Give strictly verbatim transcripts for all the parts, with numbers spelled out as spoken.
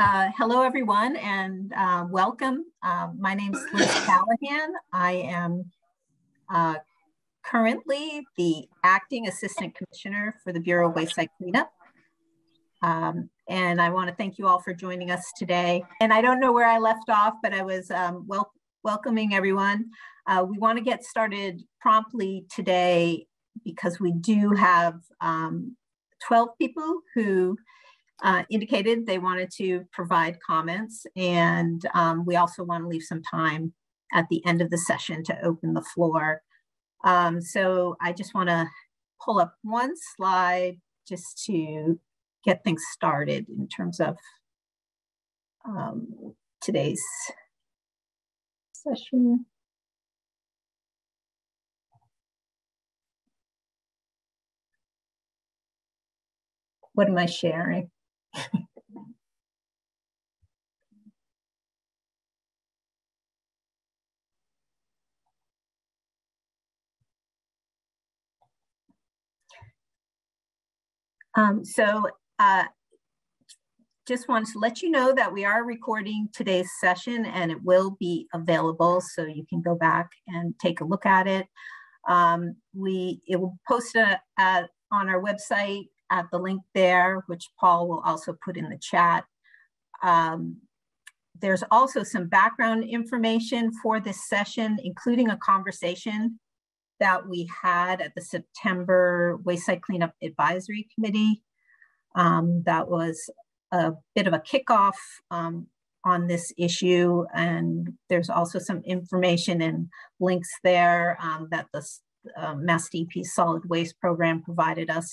Uh, hello, everyone, and uh, welcome. Uh, my name is Liz Callahan. I am uh, currently the Acting Assistant Commissioner for the Bureau of Waste Cleanup. Um, and I want to thank you all for joining us today. And I don't know where I left off, but I was um, wel welcoming everyone. Uh, we want to get started promptly today because we do have um, twelve people who Uh, indicated they wanted to provide comments, and um, we also want to leave some time at the end of the session to open the floor. Um, so I just want to pull up one slide just to get things started in terms of um, today's session. What am I sharing? um, so uh, just wanted to let you know that we are recording today's session and it will be available, so you can go back and take a look at it. Um, we it will post a, a, on our website at the link there, which Paul will also put in the chat. Um, there's also some background information for this session, including a conversation that we had at the September Wayside Cleanup Advisory Committee. Um, that was a bit of a kickoff um, on this issue. And there's also some information and links there um, that the uh, Mass D E P Solid Waste Program provided us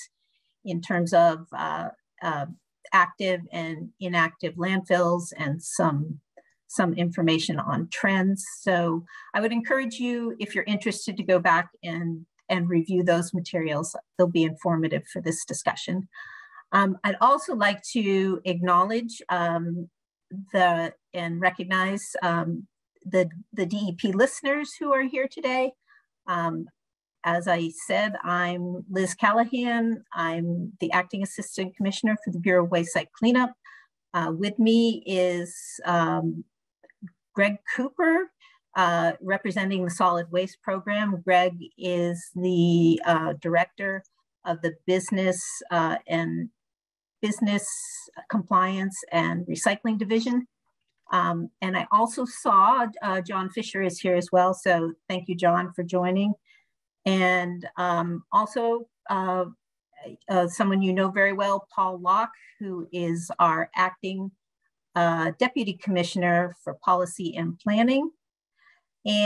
in terms of uh, uh, active and inactive landfills and some, some information on trends. So I would encourage you, if you're interested, to go back and, and review those materials. They'll be informative for this discussion. Um, I'd also like to acknowledge um, the, and recognize um, the, the D E P listeners who are here today. Um, As I said, I'm Liz Callahan. I'm the Acting Assistant Commissioner for the Bureau of Wayside Cleanup. Uh, with me is um, Greg Cooper, uh, representing the Solid Waste Program. Greg is the uh, Director of the Business uh, and Business Compliance and Recycling Division. Um, and I also saw uh, John Fisher is here as well. So thank you, John, for joining. And um, also uh, uh, someone you know very well, Paul Locke, who is our acting uh, deputy commissioner for policy and planning.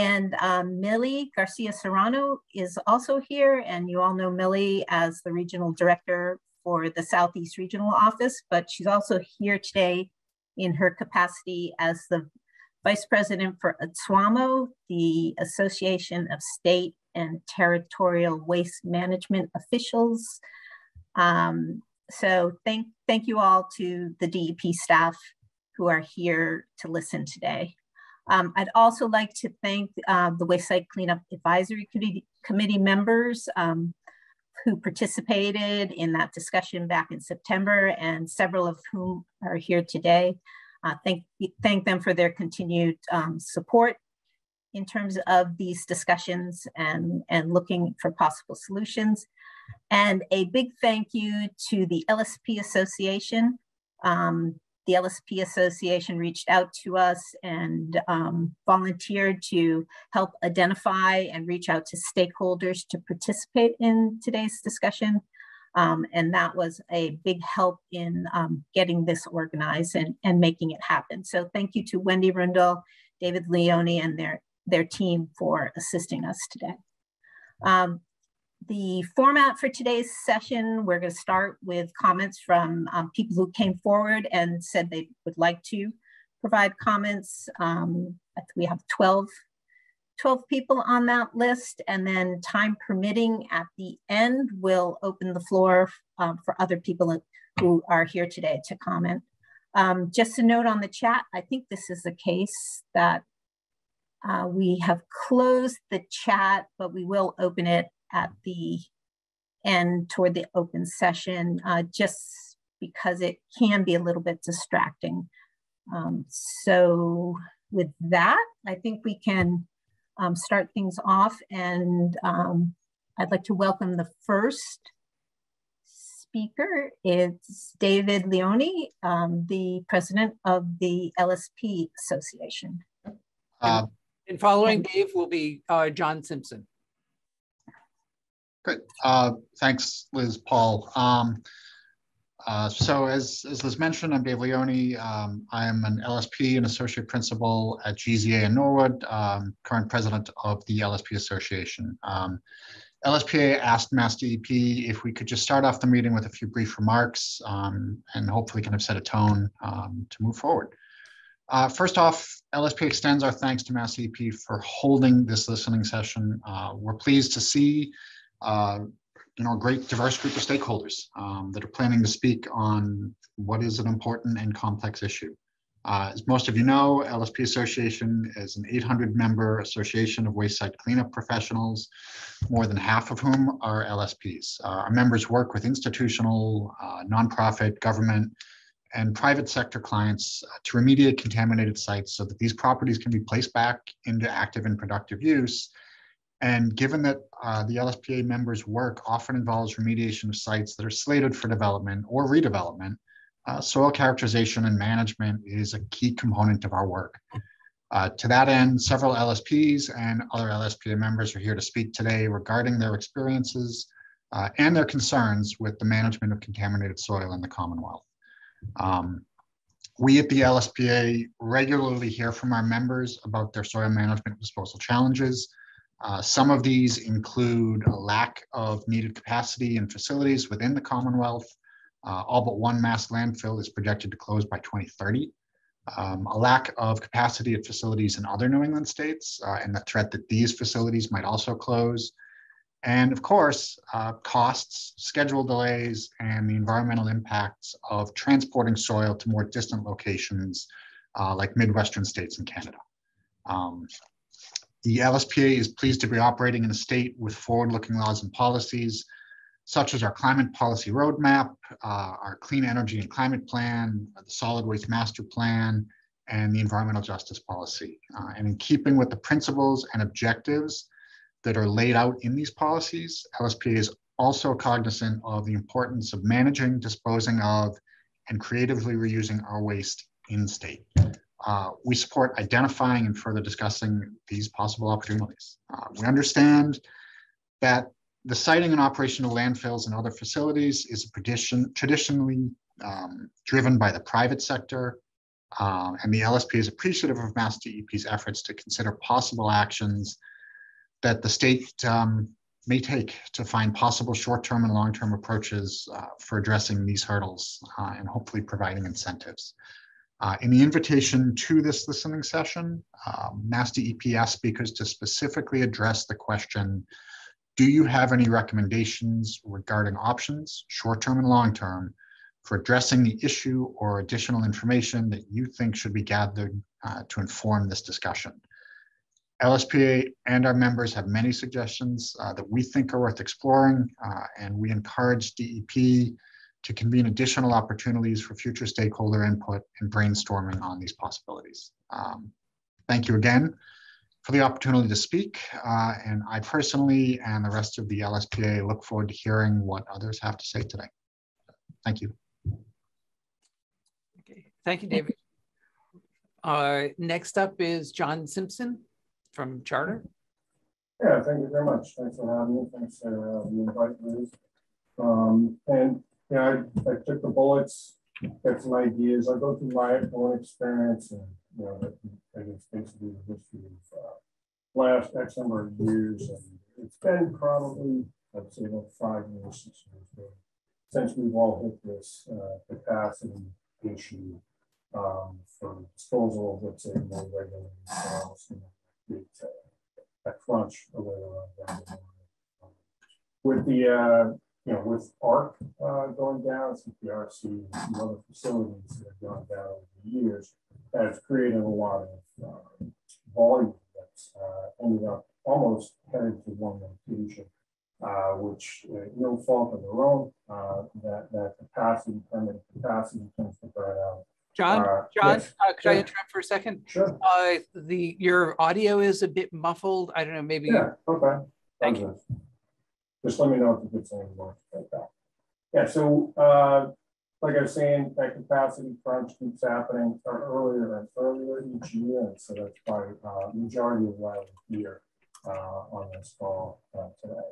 And um, Millie Garcia-Serrano is also here. And you all know Millie as the regional director for the Southeast Regional Office, but she's also here today in her capacity as the vice president for ATSWAMO, the Association of State and Territorial Waste Management Officials. Um, so thank, thank you all to the D E P staff who are here to listen today. Um, I'd also like to thank uh, the Wayside Cleanup Advisory Committee, committee members um, who participated in that discussion back in September, and several of whom are here today. Uh, thank, thank them for their continued um, support in terms of these discussions and, and looking for possible solutions. And a big thank you to the L S P Association. Um, the L S P Association reached out to us and um, volunteered to help identify and reach out to stakeholders to participate in today's discussion. Um, and that was a big help in um, getting this organized and, and making it happen. So thank you to Wendy Rundel, David Leone, and their their team for assisting us today. Um, the format for today's session, we're going to start with comments from um, people who came forward and said they would like to provide comments. Um, we have twelve, twelve people on that list, and then time permitting at the end, we'll open the floor um, for other people who are here today to comment. Um, just a note on the chat, I think this is the case that Uh, we have closed the chat, but we will open it at the end toward the open session, uh, just because it can be a little bit distracting Um, so with that, I think we can um, start things off, and um, I'd like to welcome the first speaker. It's David Leone, um, the president of the L S P Association. Uh, and following Dave will be uh, John Simpson. Good. Uh, thanks, Liz, Paul. Um, uh, so as, as Liz mentioned, I'm Dave Leone. Um, I'm an L S P and associate principal at G Z A in Norwood, um, current president of the L S P Association. Um, L S P A asked Mass D E P if we could just start off the meeting with a few brief remarks um, and hopefully kind of set a tone um, to move forward. Uh, first off, L S P extends our thanks to Mass D E P for holding this listening session. Uh, we're pleased to see uh, you know, a great diverse group of stakeholders um, that are planning to speak on what is an important and complex issue. Uh, as most of you know, L S P Association is an eight hundred member association of waste site cleanup professionals, more than half of whom are L S Ps. Uh, our members work with institutional, uh, nonprofit, government, and private sector clients to remediate contaminated sites so that these properties can be placed back into active and productive use. And given that uh, the L S P A members' work often involves remediation of sites that are slated for development or redevelopment, Uh, soil characterization and management is a key component of our work. Uh, to that end, several L S Ps and other L S P A members are here to speak today regarding their experiences uh, and their concerns with the management of contaminated soil in the Commonwealth. Um, we at the L S P A regularly hear from our members about their soil management disposal challenges. Uh, some of these include a lack of needed capacity and facilities within the Commonwealth. Uh, all but one mass landfill is projected to close by twenty thirty. Um, a lack of capacity at facilities in other New England states uh, and the threat that these facilities might also close. And of course, uh, costs, schedule delays, and the environmental impacts of transporting soil to more distant locations uh, like Midwestern states in Canada. Um, the L S P A is pleased to be operating in a state with forward-looking laws and policies such as our climate policy roadmap, uh, our clean energy and climate plan, the solid waste master plan, and the environmental justice policy. Uh, and in keeping with the principles and objectives that are laid out in these policies, L S P A is also cognizant of the importance of managing, disposing of, and creatively reusing our waste in state. Uh, we support identifying and further discussing these possible opportunities. Uh, we understand that the siting and operation of landfills and other facilities is a tradition, traditionally um, driven by the private sector, uh, and the L S P A is appreciative of Mass D E P's efforts to consider possible actions that the state um, may take to find possible short-term and long-term approaches uh, for addressing these hurdles uh, and hopefully providing incentives. Uh, in the invitation to this listening session, um, Mass D E P asked speakers to specifically address the question, do you have any recommendations regarding options, short-term and long-term, for addressing the issue or additional information that you think should be gathered uh, to inform this discussion? L S P A and our members have many suggestions uh, that we think are worth exploring, uh, and we encourage D E P to convene additional opportunities for future stakeholder input and brainstorming on these possibilities. Um, thank you again for the opportunity to speak, uh, and I personally and the rest of the L S P A look forward to hearing what others have to say today. Thank you. Okay, thank you, David. Uh, next up is John Simpson from Charter. Yeah, thank you very much. Thanks for having me. Thanks for uh, the invite, Liz. Um, and you know, I, I took the bullets, got some ideas. I go through my own experience and, you know, I guess basically the history of uh, last X number of years, and it's been probably, I'd say, about five years since we've, since we've all hit this uh, capacity issue um, for disposal, let's say, more regularly, so it's uh, a crunch or whatever. With the, uh, you know, with A R C uh, going down, C P R C, and some other facilities that have gone down over the years, that's created a lot of uh, volume that's uh, ended up almost headed to one location, uh, which uh, no fault of their own, uh, that, that capacity, permanent capacity tends to burn out. John, uh, John, yes. uh, could sure. I interrupt for a second? Sure. Uh, the, your audio is a bit muffled. I don't know, maybe. Yeah, okay. Thank okay. you. Just let me know if it's anything more like that. Yeah, so uh, like I was saying, that capacity crunch keeps happening earlier and earlier each year. And so that's probably uh, majority of what I'm here uh, on this call uh, today.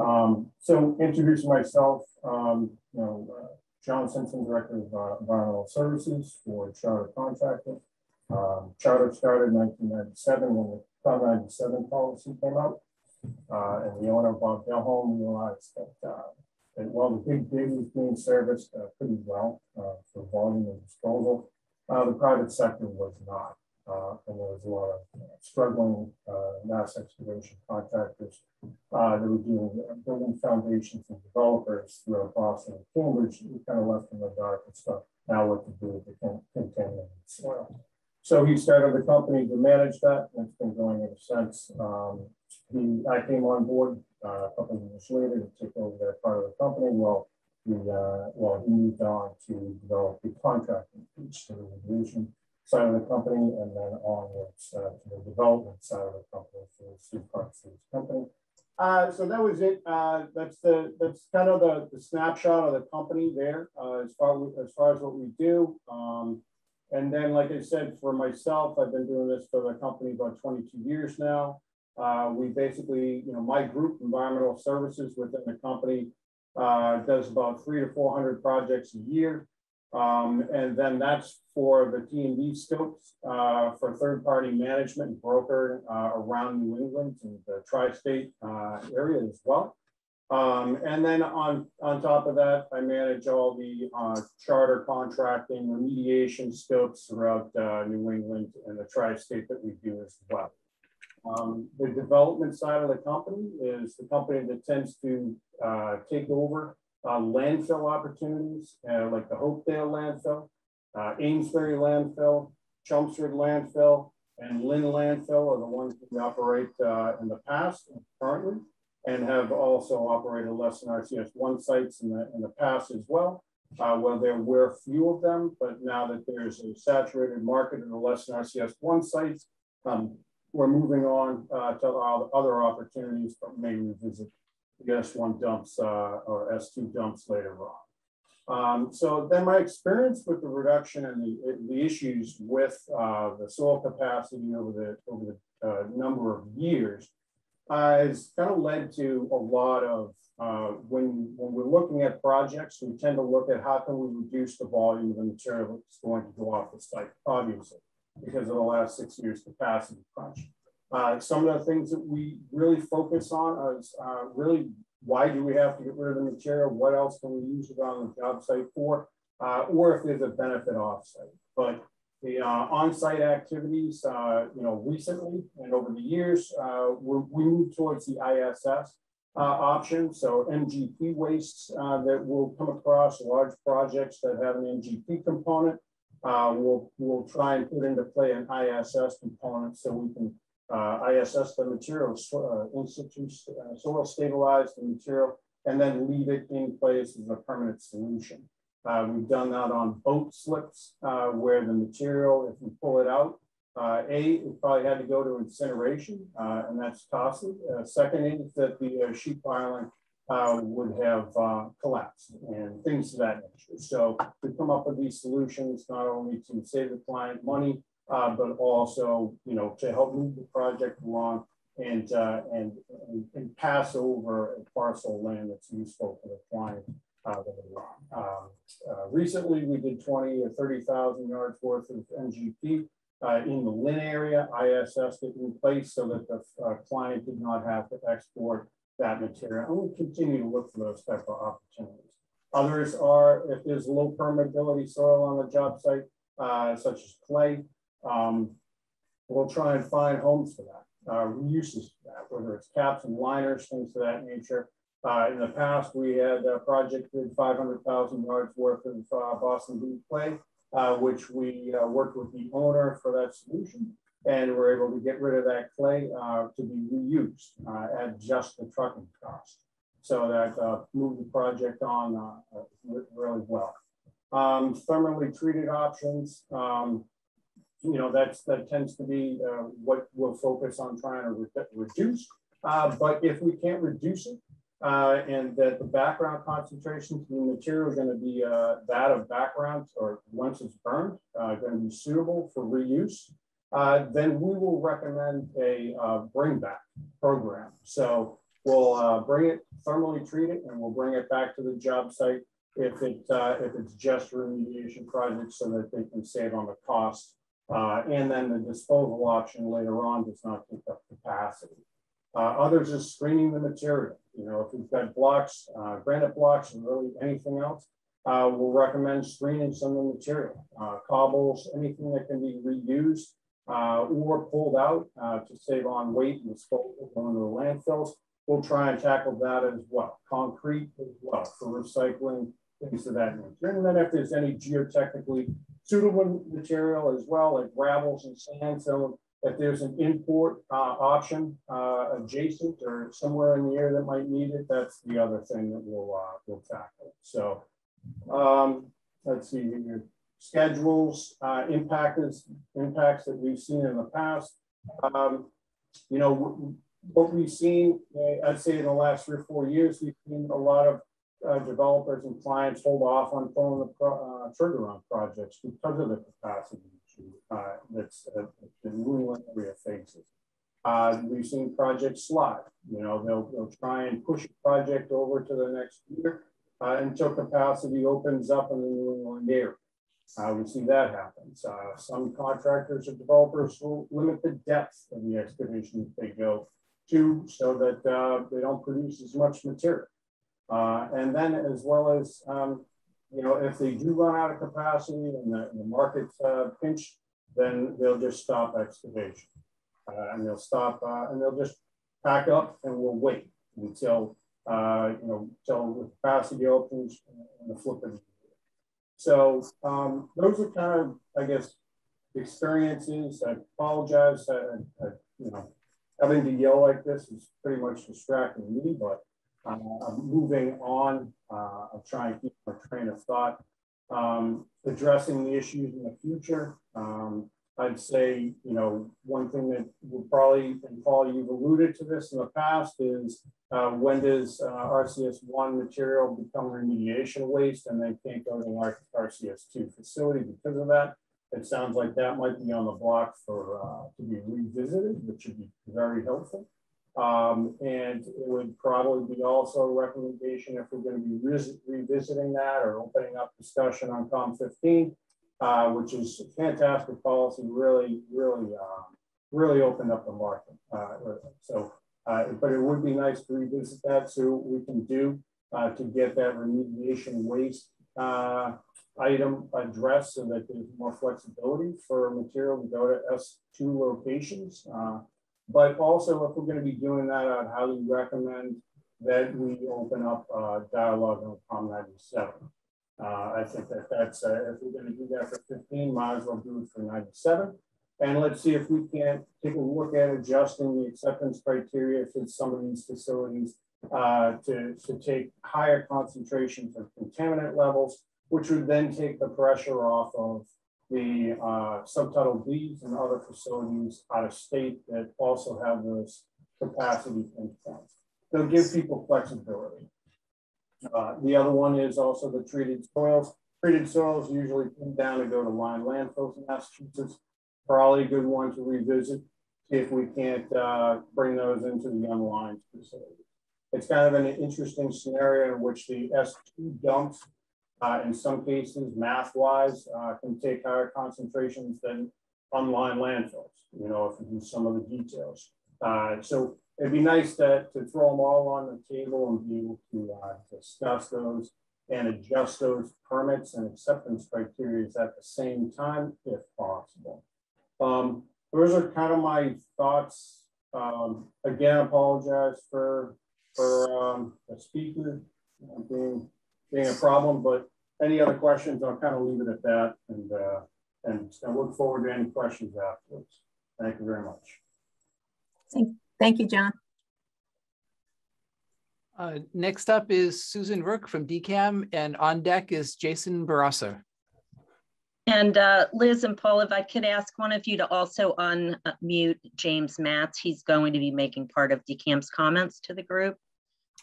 Um, so introducing myself, um, you know, uh, John Simpson, Director of uh, Environmental Services for Charter Contracting. Um, Charter started in nineteen ninety-seven when the nineteen ninety-seven policy came out, uh, and the owner, Bob Delholm, realized that uh, And while the big dig was being serviced uh, pretty well uh, for volume and disposal, uh, the private sector was not. Uh, and there was a lot of you know, struggling uh, mass excavation contractors uh, that were doing uh, building foundations and developers throughout Boston and Cambridge. We kind of left in the dark and stuff. Now what to do with the contaminated soil. So he started the company to manage that, and it's been going ever since. Um, he, I came on board Uh, a couple of years later to take over that part of the company. Well, we, uh, well, he moved on to develop the contracting piece to the regulation side of the company, and then onwards uh, to the development side of the company for the C P R C company. Uh, so that was it. Uh, that's the that's kind of the, the snapshot of the company there uh, as far as far as what we do. Um, and then, like I said, for myself, I've been doing this for the company about twenty-two years now. Uh, we basically, you know, my group, environmental services within the company, uh, does about three to four hundred projects a year, um, and then that's for the T and D scopes uh, for third-party management and broker uh, around New England and the tri-state uh, area as well. Um, and then on on top of that, I manage all the uh, charter contracting remediation scopes throughout uh, New England and the tri-state that we do as well. Um, the development side of the company is the company that tends to uh, take over uh, landfill opportunities, uh, like the Hopedale landfill, uh, Amesbury landfill, Chelmsford landfill, and Lynn landfill are the ones that we operate uh, in the past and currently, and have also operated less than R C S one sites in the, in the past as well. Uh, well, there were few of them, but now that there's a saturated market in the less than R C S one sites, um, we're moving on uh, to other opportunities, but may revisit the S one dumps uh, or S two dumps later on. Um, so then my experience with the reduction and the, the issues with uh, the soil capacity over the, over the uh, number of years uh, has kind of led to a lot of, uh, when, when we're looking at projects, we tend to look at how can we reduce the volume of the material that's going to go off the site, obviously, because of the last six years capacity crunch. Uh, some of the things that we really focus on is uh, really, why do we have to get rid of the material? What else can we use it on the job site for? Uh, or if there's a benefit offsite. But the uh, on-site activities, uh, you know, recently and over the years, uh, we're, we moved towards the I S S uh, option. So M G P wastes uh, that will come across large projects that have an M G P component. Uh, we'll, we'll try and put into play an I S S component so we can uh, I S S the material, uh, institute uh, soil stabilize the material, and then leave it in place as a permanent solution. Uh, we've done that on boat slips uh, where the material, if we pull it out, uh, A, it probably had to go to incineration, uh, and that's costly. Uh, second is that the uh, sheet piling Uh, would have uh, collapsed and things of that nature. So we come up with these solutions not only to save the client money, uh, but also you know to help move the project along and uh, and, and and pass over a parcel of land that's useful for the client uh, later on. Um, uh, recently, we did twenty or thirty thousand yards worth of M G P uh, in the Lynn area. I S S it in place so that the uh, client did not have to export that material, and we continue to look for those type of opportunities. Others are if there's low permeability soil on the job site, uh, such as clay, um, we'll try and find homes for that, uh, uses for that, whether it's caps and liners, things of that nature. Uh, in the past, we had a project did five hundred thousand yards worth of uh, Boston Beach clay, uh, which we uh, worked with the owner for that solution. And we're able to get rid of that clay uh, to be reused uh, at just the trucking cost. So that uh, moved the project on uh, really well. Um, thermally treated options, um, you know, that's, that tends to be uh, what we'll focus on trying to re reduce. Uh, but if we can't reduce it, uh, and that the background concentration to the material is going to be uh, that of background, or once it's burned, uh, going to be suitable for reuse, uh, then we will recommend a uh, bring back program. So we'll uh, bring it, thermally treat it, and we'll bring it back to the job site if it uh, if it's just remediation projects, so that they can save on the cost. Uh, and then the disposal option later on does not take up capacity. Uh, others are screening the material. You know, if we've got blocks, uh, granite blocks, and really anything else, uh, we'll recommend screening some of the material. Uh, cobbles, anything that can be reused uh, or pulled out uh, to save on weight and disposal going to the landfills. We'll try and tackle that as well. Concrete as well for recycling, things of that nature. And then if there's any geotechnically suitable material as well, like gravels and sand. So if there's an import uh, option uh, adjacent or somewhere in the air that might need it, that's the other thing that we'll, uh, we'll tackle. So um, let's see, your schedules, uh, impact is, impacts that we've seen in the past. Um, you know, what we've seen, I'd say in the last three or four years, we've seen a lot of uh, developers and clients hold off on pulling the pro uh, trigger on projects because of the capacity issue uh, that's uh, the New England area faces. Uh, we've seen projects slide. You know, they'll, they'll try and push a project over to the next year uh, until capacity opens up in the New England area. Uh, we see that happens. Uh, some contractors or developers will limit the depth of the excavation that they go to, so that uh, they don't produce as much material. Uh, and then as well as, um, you know, if they do run out of capacity and the, the market's uh, pinched, then they'll just stop excavation. Uh, and they'll stop, uh, and they'll just pack up and we'll wait until, uh, you know, until the capacity opens and the flip of the year. So um, those are kind of, I guess, experiences. I apologize, I, I, you know, having to yell like this is pretty much distracting me, but uh, I'm moving on. Uh, I'm trying to keep my train of thought. Um, addressing the issues in the future, um, I'd say, you know, one thing that will probably, and Paul, you've alluded to this in the past, is uh, when does uh, R C S one material become remediation waste and they can't go to an R C S two facility because of that? It sounds like that might be on the block for uh, to be revisited, which would be very helpful. Um, and it would probably be also a recommendation if we're going to be re revisiting that or opening up discussion on COM fifteen, uh, which is a fantastic policy, really, really, uh, really opened up the market. Uh, so, uh, but it would be nice to revisit that, so we can do uh, to get that remediation waste Uh, item address, so that there's more flexibility for material to go to S two locations. Uh, but also, if we're going to be doing that, I'd highly recommend that we open up uh, dialogue on COM ninety-seven. Uh, I think that that's, uh, if we're going to do that for fifteen, might as well do it for ninety-seven. And let's see if we can't take a look at adjusting the acceptance criteria for some of these facilities uh, to, to take higher concentrations of contaminant levels, which would then take the pressure off of the uh, subtitle B's and other facilities out of state that also have those capacity constraints. They'll give people flexibility. Uh, the other one is also the treated soils. Treated soils usually come down to go to lined landfills in Massachusetts. Probably a good one to revisit if we can't uh, bring those into the unlined facility. It's kind of an interesting scenario in which the S two dumps, Uh, in some cases, math-wise, uh, can take higher concentrations than unlined landfills, you know, if you do some of the details. Uh, so it'd be nice to, to throw them all on the table and be able to uh, discuss those and adjust those permits and acceptance criteria at the same time, if possible. Um, those are kind of my thoughts. Um, again, I apologize for, for um, the speaker being... being a problem, but any other questions, I'll kind of leave it at that, and uh, and I look forward to any questions afterwards. Thank you very much. Thank, thank you, John. Uh, next up is Susan Rourke from D C A M, and on deck is Jason Barroso. And uh, Liz and Paul, if I could ask one of you to also unmute James Matz. He's going to be making part of D C A M's comments to the group.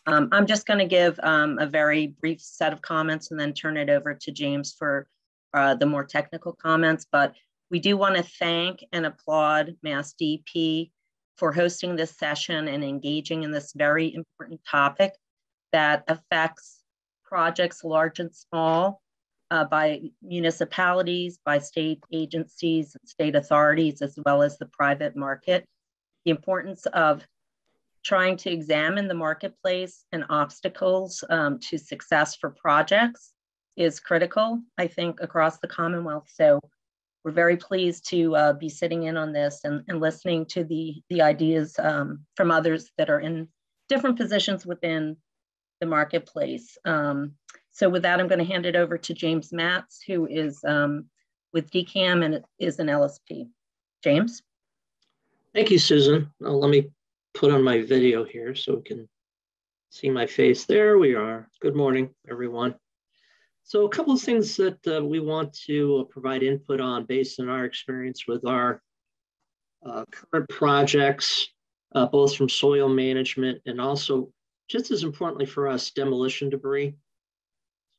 Um, I'm just going to give um, a very brief set of comments and then turn it over to James for uh, the more technical comments. But we do want to thank and applaud Mass D E P for hosting this session and engaging in this very important topic that affects projects large and small uh, by municipalities, by state agencies, and state authorities, as well as the private market. The importance of trying to examine the marketplace and obstacles um, to success for projects is critical, I think, across the Commonwealth. So we're very pleased to uh, be sitting in on this and, and listening to the, the ideas um, from others that are in different positions within the marketplace. Um, so with that, I'm going to hand it over to James Matz, who is um, with D C A M and is an L S P. James? Thank you, Susan. Well, let me put on my video here so we can see my face. There we are. Good morning, everyone. So a couple of things that uh, we want to provide input on based on our experience with our uh, current projects, uh, both from soil management and also, just as importantly for us, demolition debris.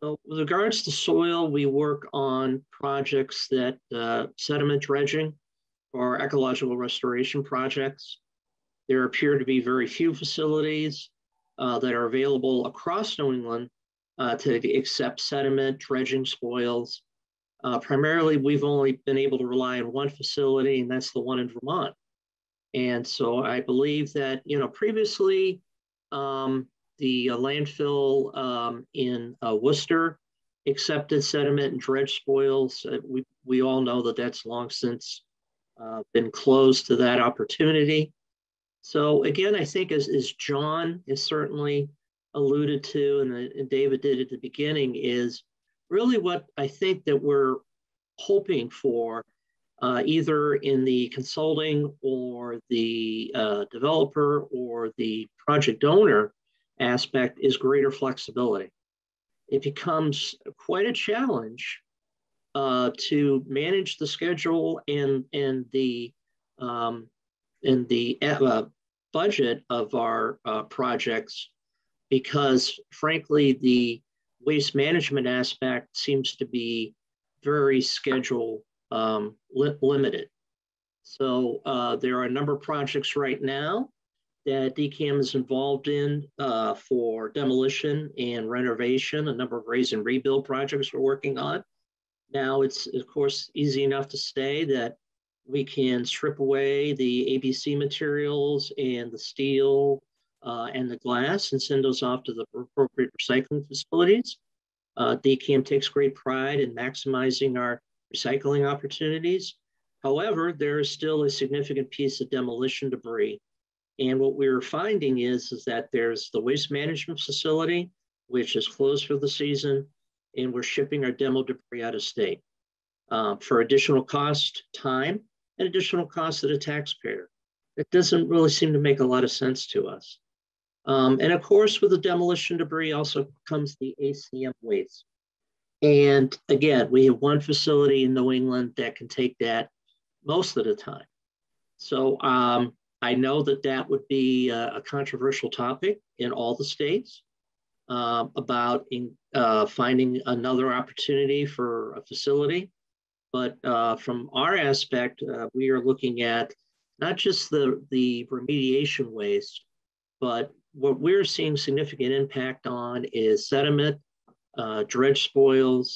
So with regards to soil, we work on projects that uh, sediment dredging or ecological restoration projects. There appear to be very few facilities uh, that are available across New England Uh, to accept sediment, dredging spoils. Uh, primarily, we've only been able to rely on one facility, and that's the one in Vermont. And so I believe that, you know, previously, um, the uh, landfill um, in uh, Worcester accepted sediment and dredge spoils. Uh, we, we all know that that's long since uh, been closed to that opportunity. So again, I think as, as John is certainly alluded to, and, and David did at the beginning, is really what I think that we're hoping for, uh, either in the consulting or the uh, developer or the project owner aspect, is greater flexibility. It becomes quite a challenge uh, to manage the schedule and, and the, um, and the uh, budget of our uh, projects, because frankly, the waste management aspect seems to be very schedule um, li limited. So uh, there are a number of projects right now that D C A M is involved in uh, for demolition and renovation, a number of raise and rebuild projects we're working on. Now it's, of course, easy enough to say that we can strip away the A B C materials and the steel Uh, and the glass and send those off to the appropriate recycling facilities. Uh, D C A M takes great pride in maximizing our recycling opportunities. However, there is still a significant piece of demolition debris. And what we're finding is, is that there's the waste management facility, which is closed for the season, and we're shipping our demo debris out of state uh, for additional cost, time, and additional cost to the taxpayer. It doesn't really seem to make a lot of sense to us. Um, and of course, with the demolition debris also comes the A C M waste. And again, we have one facility in New England that can take that most of the time. So um, I know that that would be a, a controversial topic in all the states uh, about in, uh, finding another opportunity for a facility. But uh, from our aspect, uh, we are looking at not just the, the remediation waste, but what we're seeing significant impact on is sediment, uh, dredge spoils,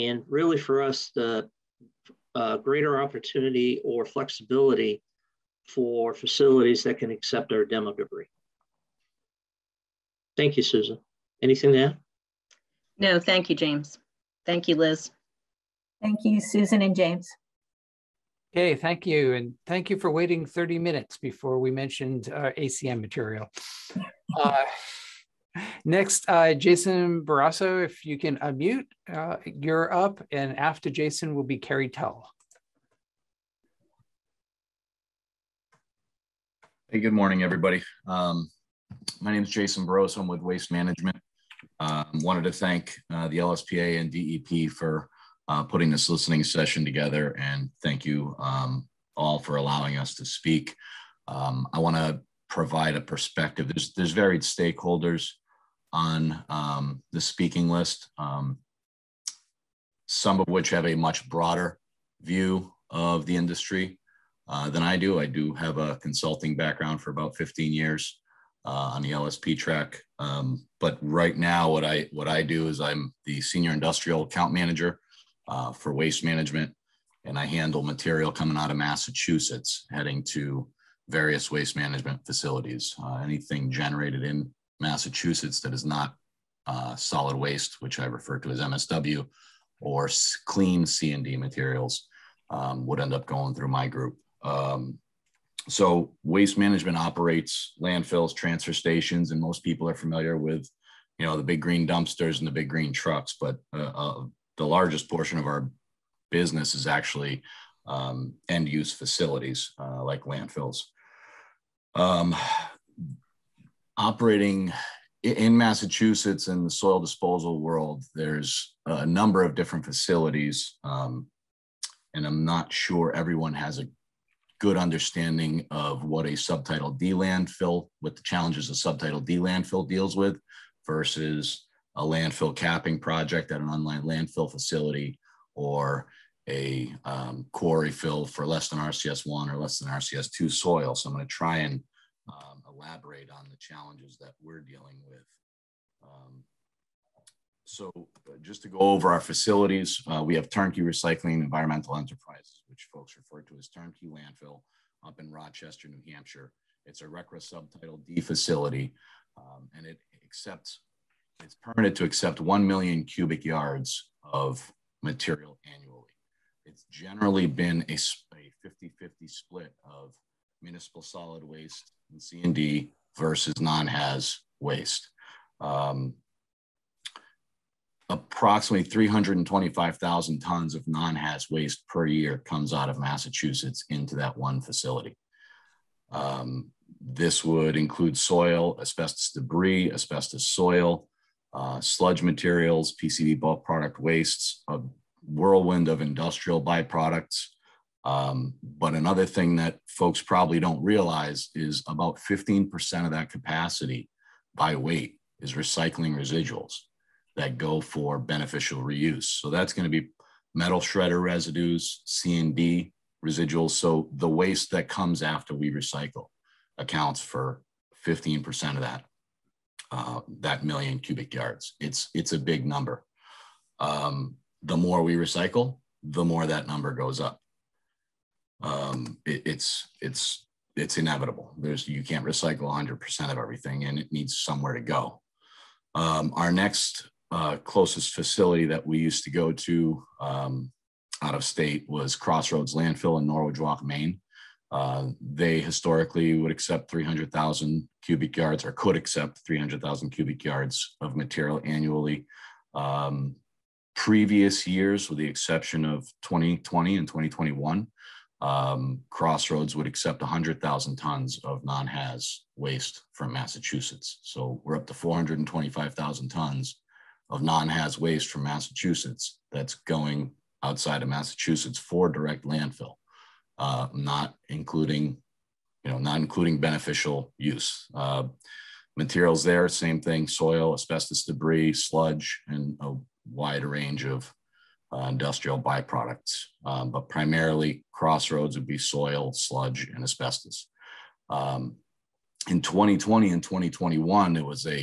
and really for us, the uh, greater opportunity or flexibility for facilities that can accept our demo debris. Thank you, Susan. Anything to add? No, thank you, James. Thank you, Liz. Thank you, Susan and James. Okay, thank you. And thank you for waiting thirty minutes before we mentioned uh, A C M material. Uh, next, uh, Jason Barroso, if you can unmute, uh, you're up. And after Jason will be Carrie Tell. Hey, good morning, everybody. Um, My name is Jason Barroso. I'm with Waste Management. Uh, wanted to thank uh, the L S P A and D E P for uh, putting this listening session together, and thank you um, all for allowing us to speak. Um, I want to provide a perspective. There's, there's varied stakeholders on um, the speaking list, um, some of which have a much broader view of the industry uh, than I do. I do have a consulting background for about fifteen years uh, on the L S P track. Um, but right now, what I, what I do is I'm the senior industrial account manager uh, for Waste Management, and I handle material coming out of Massachusetts heading to various waste management facilities. Uh, anything generated in Massachusetts that is not uh, solid waste, which I refer to as M S W, or clean C and D materials, um, would end up going through my group. Um, so Waste Management operates landfills, transfer stations, and most people are familiar with, you know, the big green dumpsters and the big green trucks, but uh, uh, the largest portion of our business is actually um, end-use facilities uh, like landfills. Um, operating in Massachusetts in the soil disposal world, there's a number of different facilities, um, and I'm not sure everyone has a good understanding of what a Subtitle D landfill, what the challenges a Subtitle D landfill deals with versus a landfill capping project at an online landfill facility, or a um, quarry fill for less than R C S one or less than R C S two soil. So I'm going to try and Um, elaborate on the challenges that we're dealing with. Um, so just to go over our facilities, uh, we have Turnkey Recycling Environmental Enterprises, which folks refer to as Turnkey Landfill, up in Rochester, New Hampshire. It's a R C R A Subtitle D facility, um, and it accepts, it's permitted to accept one million cubic yards of material annually. It's generally been a fifty fifty split of municipal solid waste and C and D versus non-haz waste. Um, approximately three hundred twenty-five thousand tons of non-haz waste per year comes out of Massachusetts into that one facility. Um, this would include soil, asbestos debris, asbestos soil, uh, sludge materials, P C B bulk product wastes, a whirlwind of industrial byproducts. Um, but another thing that folks probably don't realize is about fifteen percent of that capacity by weight is recycling residuals that go for beneficial reuse. So that's going to be metal shredder residues, C and D residuals. So the waste that comes after we recycle accounts for fifteen percent of that, uh, that million cubic yards. It's, it's a big number. Um, the more we recycle, the more that number goes up. Um, it, it's, it's, it's inevitable. There's, you can't recycle one hundred percent of everything, and it needs somewhere to go. Um, our next uh, closest facility that we used to go to um, out of state was Crossroads Landfill in Norwich Walk, Maine. Uh, they historically would accept three hundred thousand cubic yards, or could accept three hundred thousand cubic yards of material annually. Um, previous years, with the exception of twenty twenty and twenty twenty-one, Um, Crossroads would accept one hundred thousand tons of non-haz waste from Massachusetts. So we're up to four hundred twenty-five thousand tons of non-haz waste from Massachusetts that's going outside of Massachusetts for direct landfill, uh, not including, you know, not including beneficial use. Uh, materials there, same thing, soil, asbestos debris, sludge, and a wide range of Uh, industrial byproducts, um, but primarily Crossroads would be soil, sludge, and asbestos. Um, in twenty twenty and twenty twenty-one, it was a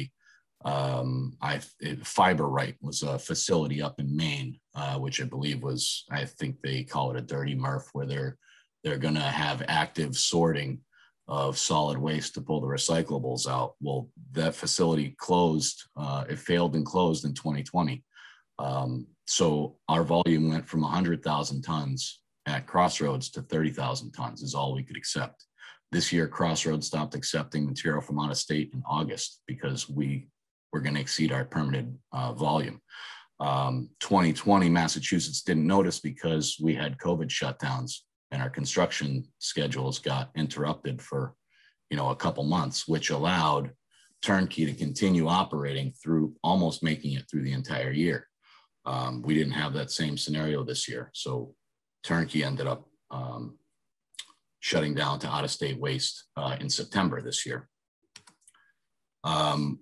um, I, it, FiberRite was a facility up in Maine, uh, which I believe was, I think they call it a dirty MRF, where they're they're going to have active sorting of solid waste to pull the recyclables out. Well, that facility closed. Uh, it failed and closed in twenty twenty. Um, so our volume went from one hundred thousand tons at Crossroads to thirty thousand tons is all we could accept. This year, Crossroads stopped accepting material from out of state in August because we were going to exceed our permitted uh, volume. Um, twenty twenty, Massachusetts didn't notice because we had COVID shutdowns and our construction schedules got interrupted for, you know, a couple months, which allowed Turnkey to continue operating through almost making it through the entire year. Um, we didn't have that same scenario this year. So Turnkey ended up um, shutting down to out-of-state waste uh, in September this year. Um,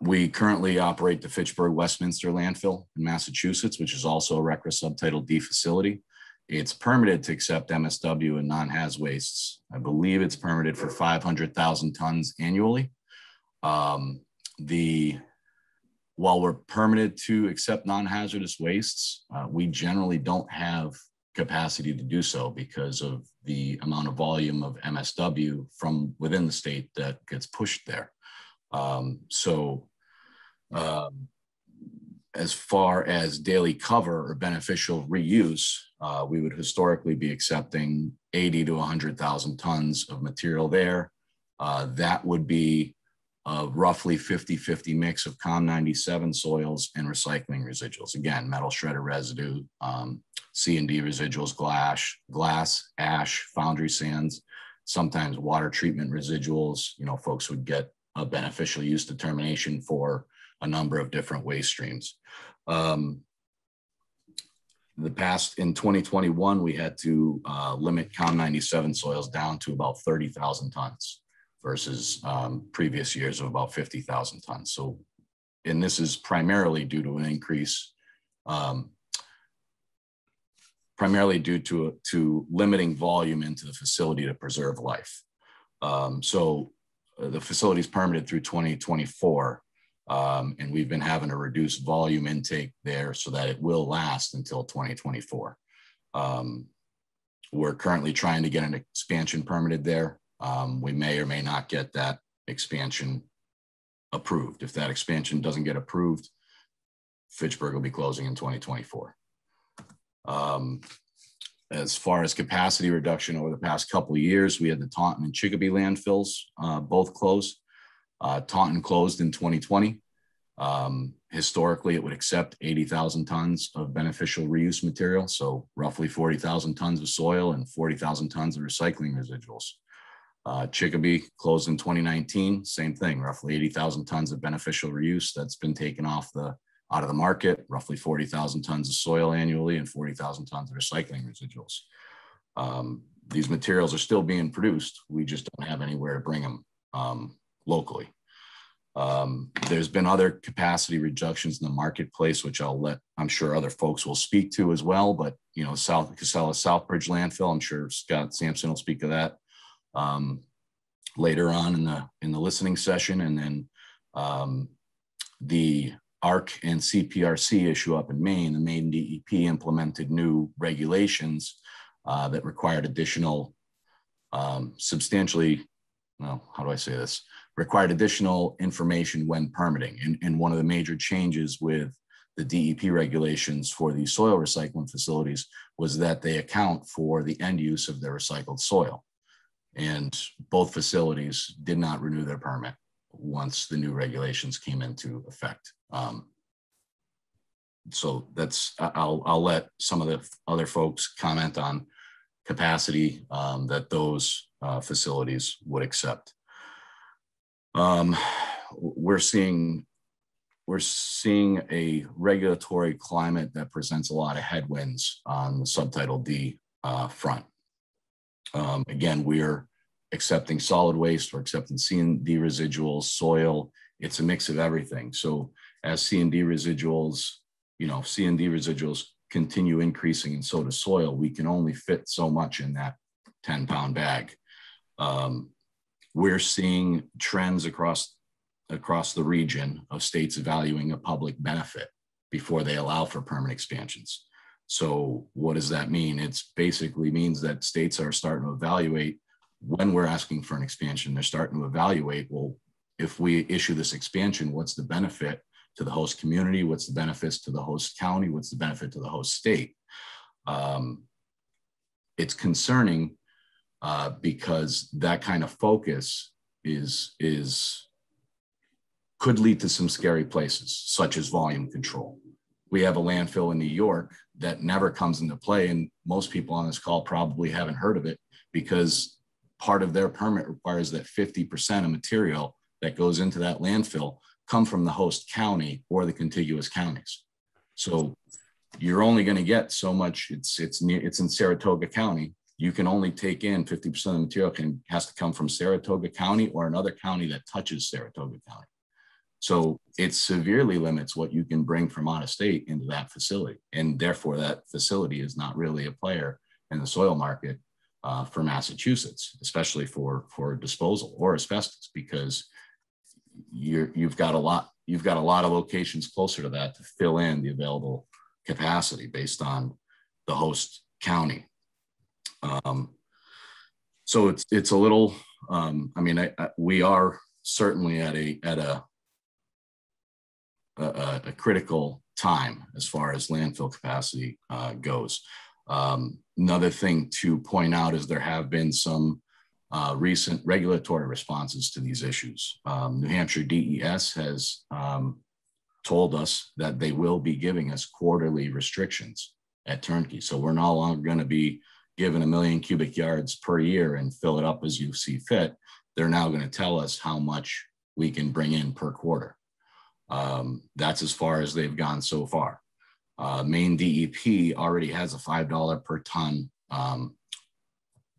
we currently operate the Fitchburg-Westminster landfill in Massachusetts, which is also a R C R A Subtitle D facility. It's permitted to accept M S W and non-haz wastes. I believe it's permitted for five hundred thousand tons annually. Um, the, while we're permitted to accept non-hazardous wastes, uh, we generally don't have capacity to do so because of the amount of volume of M S W from within the state that gets pushed there. Um, so uh, as far as daily cover or beneficial reuse, uh, we would historically be accepting eighty to one hundred thousand tons of material there. Uh, that would be Uh, roughly fifty fifty mix of COM ninety-seven soils and recycling residuals. Again, metal shredder residue, um, C and D residuals, glass, glass, ash, foundry sands, sometimes water treatment residuals. You know, folks would get a beneficial use determination for a number of different waste streams. Um, the past, in twenty twenty-one, we had to uh, limit COM ninety-seven soils down to about thirty thousand tons. Versus um, previous years of about fifty thousand tons. So, and this is primarily due to an increase, um, primarily due to, to limiting volume into the facility to preserve life. Um, so uh, the facility is permitted through twenty twenty-four, um, and we've been having a reduced volume intake there so that it will last until twenty twenty-four. Um, we're currently trying to get an expansion permitted there. Um, we may or may not get that expansion approved. If that expansion doesn't get approved, Fitchburg will be closing in twenty twenty-four. Um, as far as capacity reduction over the past couple of years, we had the Taunton and Chicopee landfills uh, both closed. Uh, Taunton closed in twenty twenty. Um, historically, it would accept eighty thousand tons of beneficial reuse material, so roughly forty thousand tons of soil and forty thousand tons of recycling residuals. Uh, Chicopee closed in twenty nineteen, same thing, roughly eighty thousand tons of beneficial reuse that's been taken off the, out of the market, roughly forty thousand tons of soil annually and forty thousand tons of recycling residuals. Um, these materials are still being produced. We just don't have anywhere to bring them um, locally. Um, there's been other capacity reductions in the marketplace, which I'll let, I'm sure other folks will speak to as well, but, you know, South Casella Southbridge landfill, I'm sure Scott Sampson will speak to that Um, later on in the in the listening session, and then um, the A R C and C P R C issue up in Maine. The Maine D E P implemented new regulations uh, that required additional, um, substantially, well, how do I say this? Required additional information when permitting. And, and one of the major changes with the D E P regulations for the soil recycling facilities was that they account for the end use of their recycled soil. And both facilities did not renew their permit once the new regulations came into effect. Um, so that's, I'll, I'll let some of the other folks comment on capacity um, that those uh, facilities would accept. Um, we're seeing, we're seeing a regulatory climate that presents a lot of headwinds on the Subtitle D uh, front. Um, again, we're accepting solid waste, we're accepting C and D residuals, soil, it's a mix of everything. So as C and D residuals, you know, C and D residuals continue increasing and so does soil, we can only fit so much in that ten pound bag. Um, we're seeing trends across, across the region of states valuing a public benefit before they allow for permanent expansions. So what does that mean? It basically means that states are starting to evaluate when we're asking for an expansion, they're starting to evaluate, well, if we issue this expansion, what's the benefit to the host community? What's the benefits to the host county? What's the benefit to the host state? Um, it's concerning uh, because that kind of focus is, is, could lead to some scary places, such as volume control. We have a landfill in New York that never comes into play. And most people on this call probably haven't heard of it because part of their permit requires that fifty percent of material that goes into that landfill come from the host county or the contiguous counties. So you're only going to get so much. It's it's near, it's in Saratoga County. You can only take in fifty percent of the material can has to come from Saratoga County or another county that touches Saratoga County. So it severely limits what you can bring from out of state into that facility. And therefore that facility is not really a player in the soil market uh, for Massachusetts, especially for, for disposal or asbestos, because you're, you've got a lot, you've got a lot of locations closer to that to fill in the available capacity based on the host county. Um, so it's, it's a little, um, I mean, I, I, we are certainly at a, at a, A, a critical time as far as landfill capacity uh, goes. Um, another thing to point out is there have been some uh, recent regulatory responses to these issues. Um, New Hampshire D E S has um, told us that they will be giving us quarterly restrictions at Turnkey. So we're no longer going to be given a million cubic yards per year and fill it up as you see fit. They're now going to tell us how much we can bring in per quarter. Um, that's as far as they've gone so far. Uh, Maine D E P already has a five dollars per ton. Um,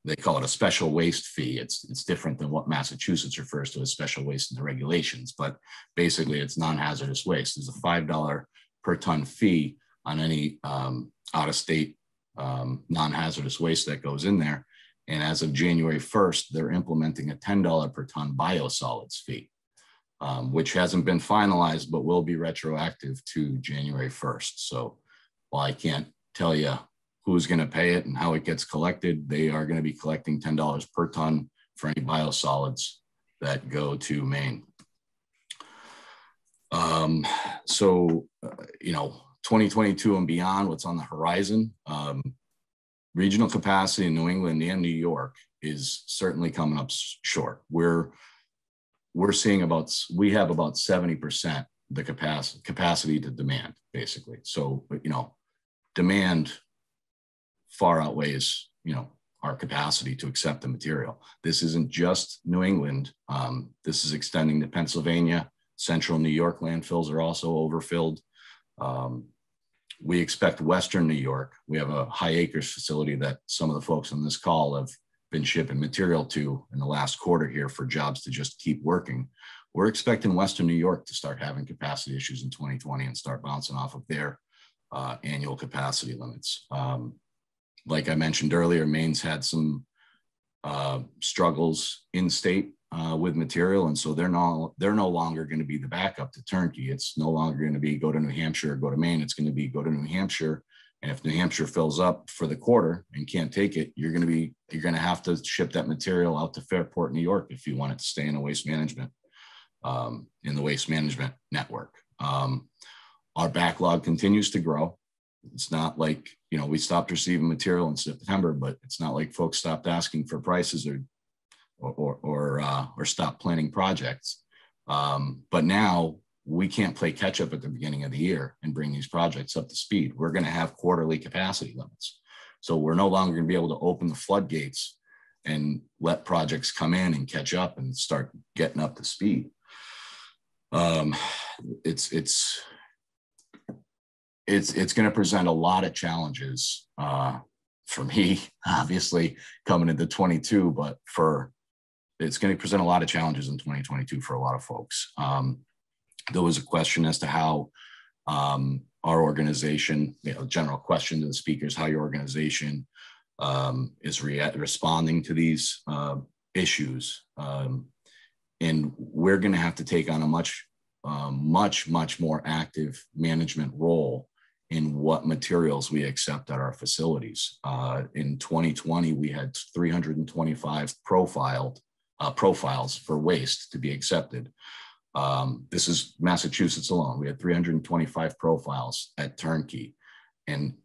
they call it a special waste fee. It's, it's different than what Massachusetts refers to as special waste in the regulations, but basically it's non-hazardous waste. There's a five dollars per ton fee on any um, out-of-state um, non-hazardous waste that goes in there. And as of January first, they're implementing a ten dollars per ton biosolids fee. Um, which hasn't been finalized, but will be retroactive to January first. So while I can't tell you who's going to pay it and how it gets collected, they are going to be collecting ten dollars per ton for any biosolids that go to Maine. Um, so, uh, you know, twenty twenty-two and beyond, what's on the horizon, um, regional capacity in New England and New York is certainly coming up short. We're We're seeing about, we have about seventy percent the capacity capacity to demand, basically. So, you know, demand far outweighs, you know, our capacity to accept the material. This isn't just New England. Um, this is extending to Pennsylvania. Central New York landfills are also overfilled. Um, we expect Western New York. We have a high acres facility that some of the folks on this call have been shipping material to in the last quarter here for jobs to just keep working. We're expecting Western New York to start having capacity issues in twenty twenty and start bouncing off of their uh, annual capacity limits. Um, like I mentioned earlier, Maine's had some uh, struggles in state uh, with material. And so they're no, they're no longer gonna be the backup to Turnkey. It's no longer gonna be go to New Hampshire or go to Maine. It's gonna be go to New Hampshire. And if New Hampshire fills up for the quarter and can't take it, you're going to be, you're going to have to ship that material out to Fairport, New York, if you want it to stay in a waste management, um, in the waste management network. Um, our backlog continues to grow. It's not like, you know, we stopped receiving material in September, but it's not like folks stopped asking for prices or, or, or, or, uh, or stopped planning projects. Um, but now, we can't play catch up at the beginning of the year and bring these projects up to speed. We're going to have quarterly capacity limits. So we're no longer going to be able to open the floodgates and let projects come in and catch up and start getting up to speed. Um, it's, it's, it's, it's going to present a lot of challenges uh, for me, obviously coming into twenty-two, but for, it's going to present a lot of challenges in twenty twenty-two for a lot of folks. Um, There was a question as to how um, our organization, you know, general question to the speakers, how your organization um, is re responding to these uh, issues. Um, and we're going to have to take on a much, uh, much, much more active management role in what materials we accept at our facilities. Uh, in twenty twenty, we had three hundred twenty-five profiled uh, profiles for waste to be accepted. Um, this is Massachusetts alone. We had three hundred twenty-five profiles at Turnkey. And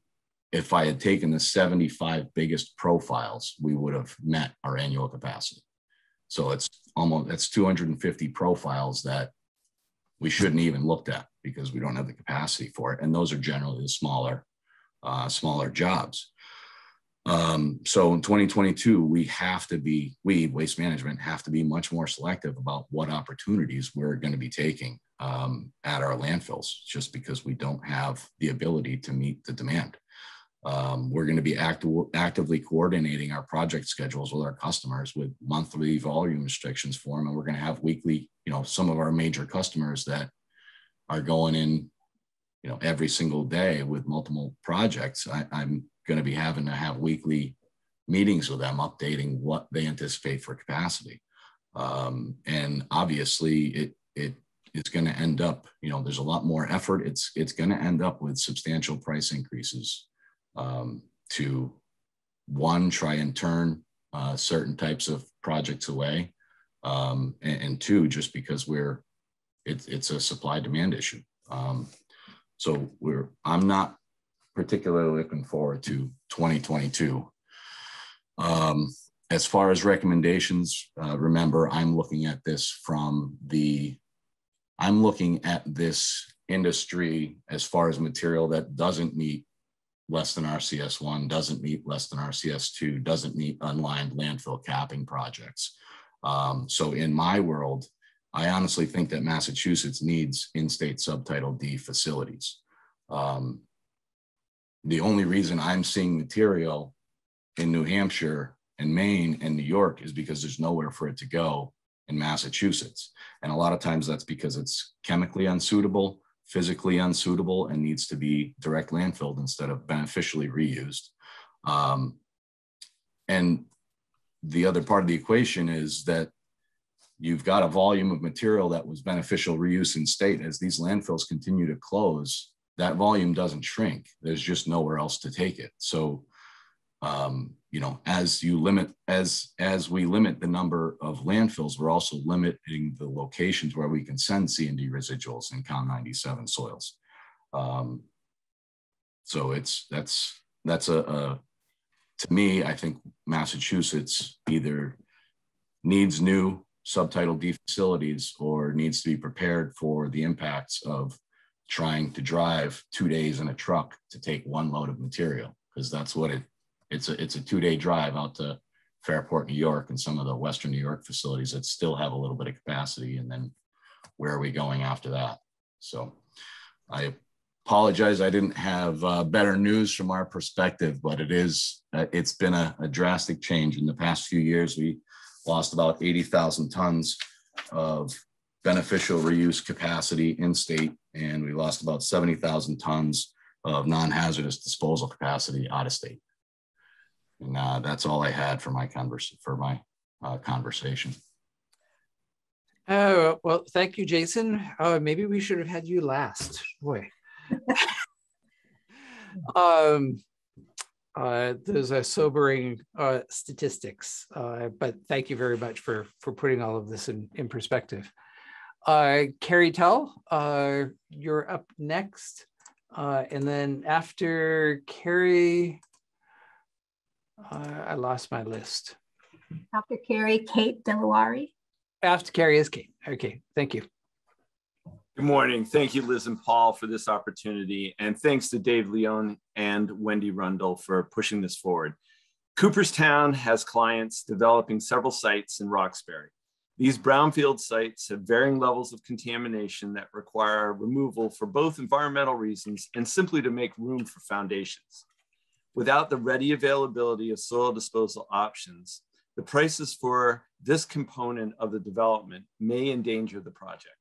if I had taken the seventy-five biggest profiles, we would have met our annual capacity. So it's almost, that's two hundred fifty profiles that we shouldn't even looked at because we don't have the capacity for it. And those are generally the smaller, uh, smaller jobs. Um, so in twenty twenty-two, we have to be, we, Waste Management, have to be much more selective about what opportunities we're going to be taking um, at our landfills, just because we don't have the ability to meet the demand. Um, we're going to be act actively coordinating our project schedules with our customers with monthly volume restrictions for them. And we're going to have weekly, you know, some of our major customers that are going in, you know, every single day with multiple projects. I, I'm going to be having to have weekly meetings with them, updating what they anticipate for capacity. Um, and obviously it, it, it's going to end up, you know, there's a lot more effort. It's, it's going to end up with substantial price increases. Um, to one, try and turn uh, certain types of projects away, um, and, and two, just because we're it's it's a supply demand issue. Um, so we're I'm not particularly looking forward to twenty twenty-two. Um, as far as recommendations, uh, remember I'm looking at this from the I'm looking at this industry as far as material that doesn't meet less than R C S one, doesn't meet less than R C S two, doesn't meet unlined landfill capping projects. Um, so in my world, I honestly think that Massachusetts needs in-state subtitle D facilities. Um, the only reason I'm seeing material in New Hampshire and Maine and New York is because there's nowhere for it to go in Massachusetts. And a lot of times that's because it's chemically unsuitable, physically unsuitable, and needs to be direct landfilled instead of beneficially reused. Um, and the other part of the equation is that you've got a volume of material that was beneficial reuse in state. As these landfills continue to close, that volume doesn't shrink. There's just nowhere else to take it. So, um, you know, as you limit, as, as we limit the number of landfills, we're also limiting the locations where we can send C and D residuals in COM ninety-seven soils. Um, so it's, that's, that's a, a, to me, I think Massachusetts either needs new subtitle D facilities or needs to be prepared for the impacts of trying to drive two days in a truck to take one load of material, because that's what it, It's a, it's a two-day drive out to Fairport, New York, and some of the Western New York facilities that still have a little bit of capacity. And then where are we going after that? So I apologize. I didn't have uh, better news from our perspective, but it is, uh, it's been a, a drastic change. In the past few years, we lost about eighty thousand tons of beneficial reuse capacity in state, and we lost about seventy thousand tons of non-hazardous disposal capacity out of state. And uh, that's all I had for my converse for my uh, conversation. Oh, well, thank you, Jason. Uh, maybe we should have had you last. Boy. um, uh, those are sobering uh, statistics, uh, but thank you very much for, for putting all of this in, in perspective. Uh, Carrie Tell, uh, you're up next. Uh, and then after Carrie, Uh, I lost my list. After Carrie, Kate Dilawari. After Carrie is Kate. Okay, thank you. Good morning. Thank you, Liz and Paul, for this opportunity. And thanks to Dave Leone and Wendy Rundel for pushing this forward. Cooperstown has clients developing several sites in Roxbury. These brownfield sites have varying levels of contamination that require removal for both environmental reasons and simply to make room for foundations. Without the ready availability of soil disposal options, the prices for this component of the development may endanger the project.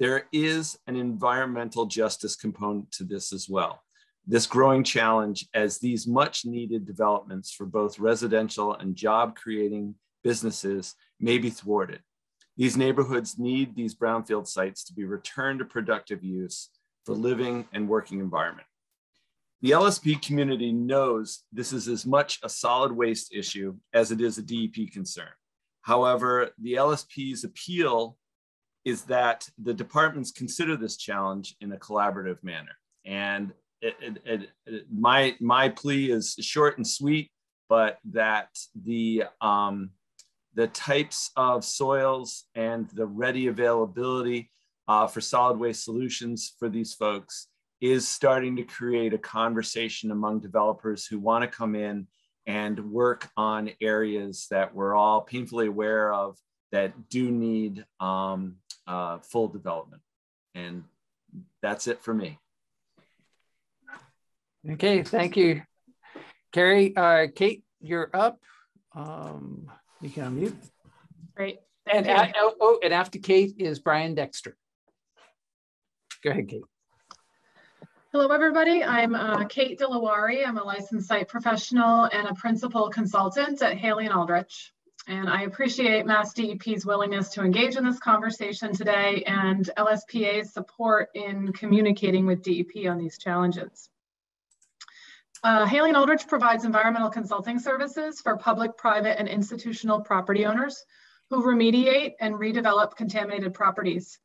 There is an environmental justice component to this as well. This growing challenge, as these much needed developments for both residential and job creating businesses may be thwarted. These neighborhoods need these brownfield sites to be returned to productive use for living and working environment. The L S P community knows this is as much a solid waste issue as it is a D E P concern. However, the L S P's appeal is that the departments consider this challenge in a collaborative manner. And it, it, it, it, my, my plea is short and sweet, but that the, um, the types of soils and the ready availability uh, for solid waste solutions for these folks is starting to create a conversation among developers who want to come in and work on areas that we're all painfully aware of that do need um, uh, full development. And that's it for me. Okay, thank you, Carrie. Uh, Kate, you're up. Um, you can unmute. Great. And, and, oh, oh, and after Kate is Brian Dexter. Go ahead, Kate. Hello, everybody. I'm uh, Kate Dilawari. I'm a licensed site professional and a principal consultant at Haley and Aldrich. And I appreciate Mass D E P's willingness to engage in this conversation today and L S P A's support in communicating with D E P on these challenges. Uh, Haley and Aldrich provides environmental consulting services for public, private, and institutional property owners who remediate and redevelop contaminated properties.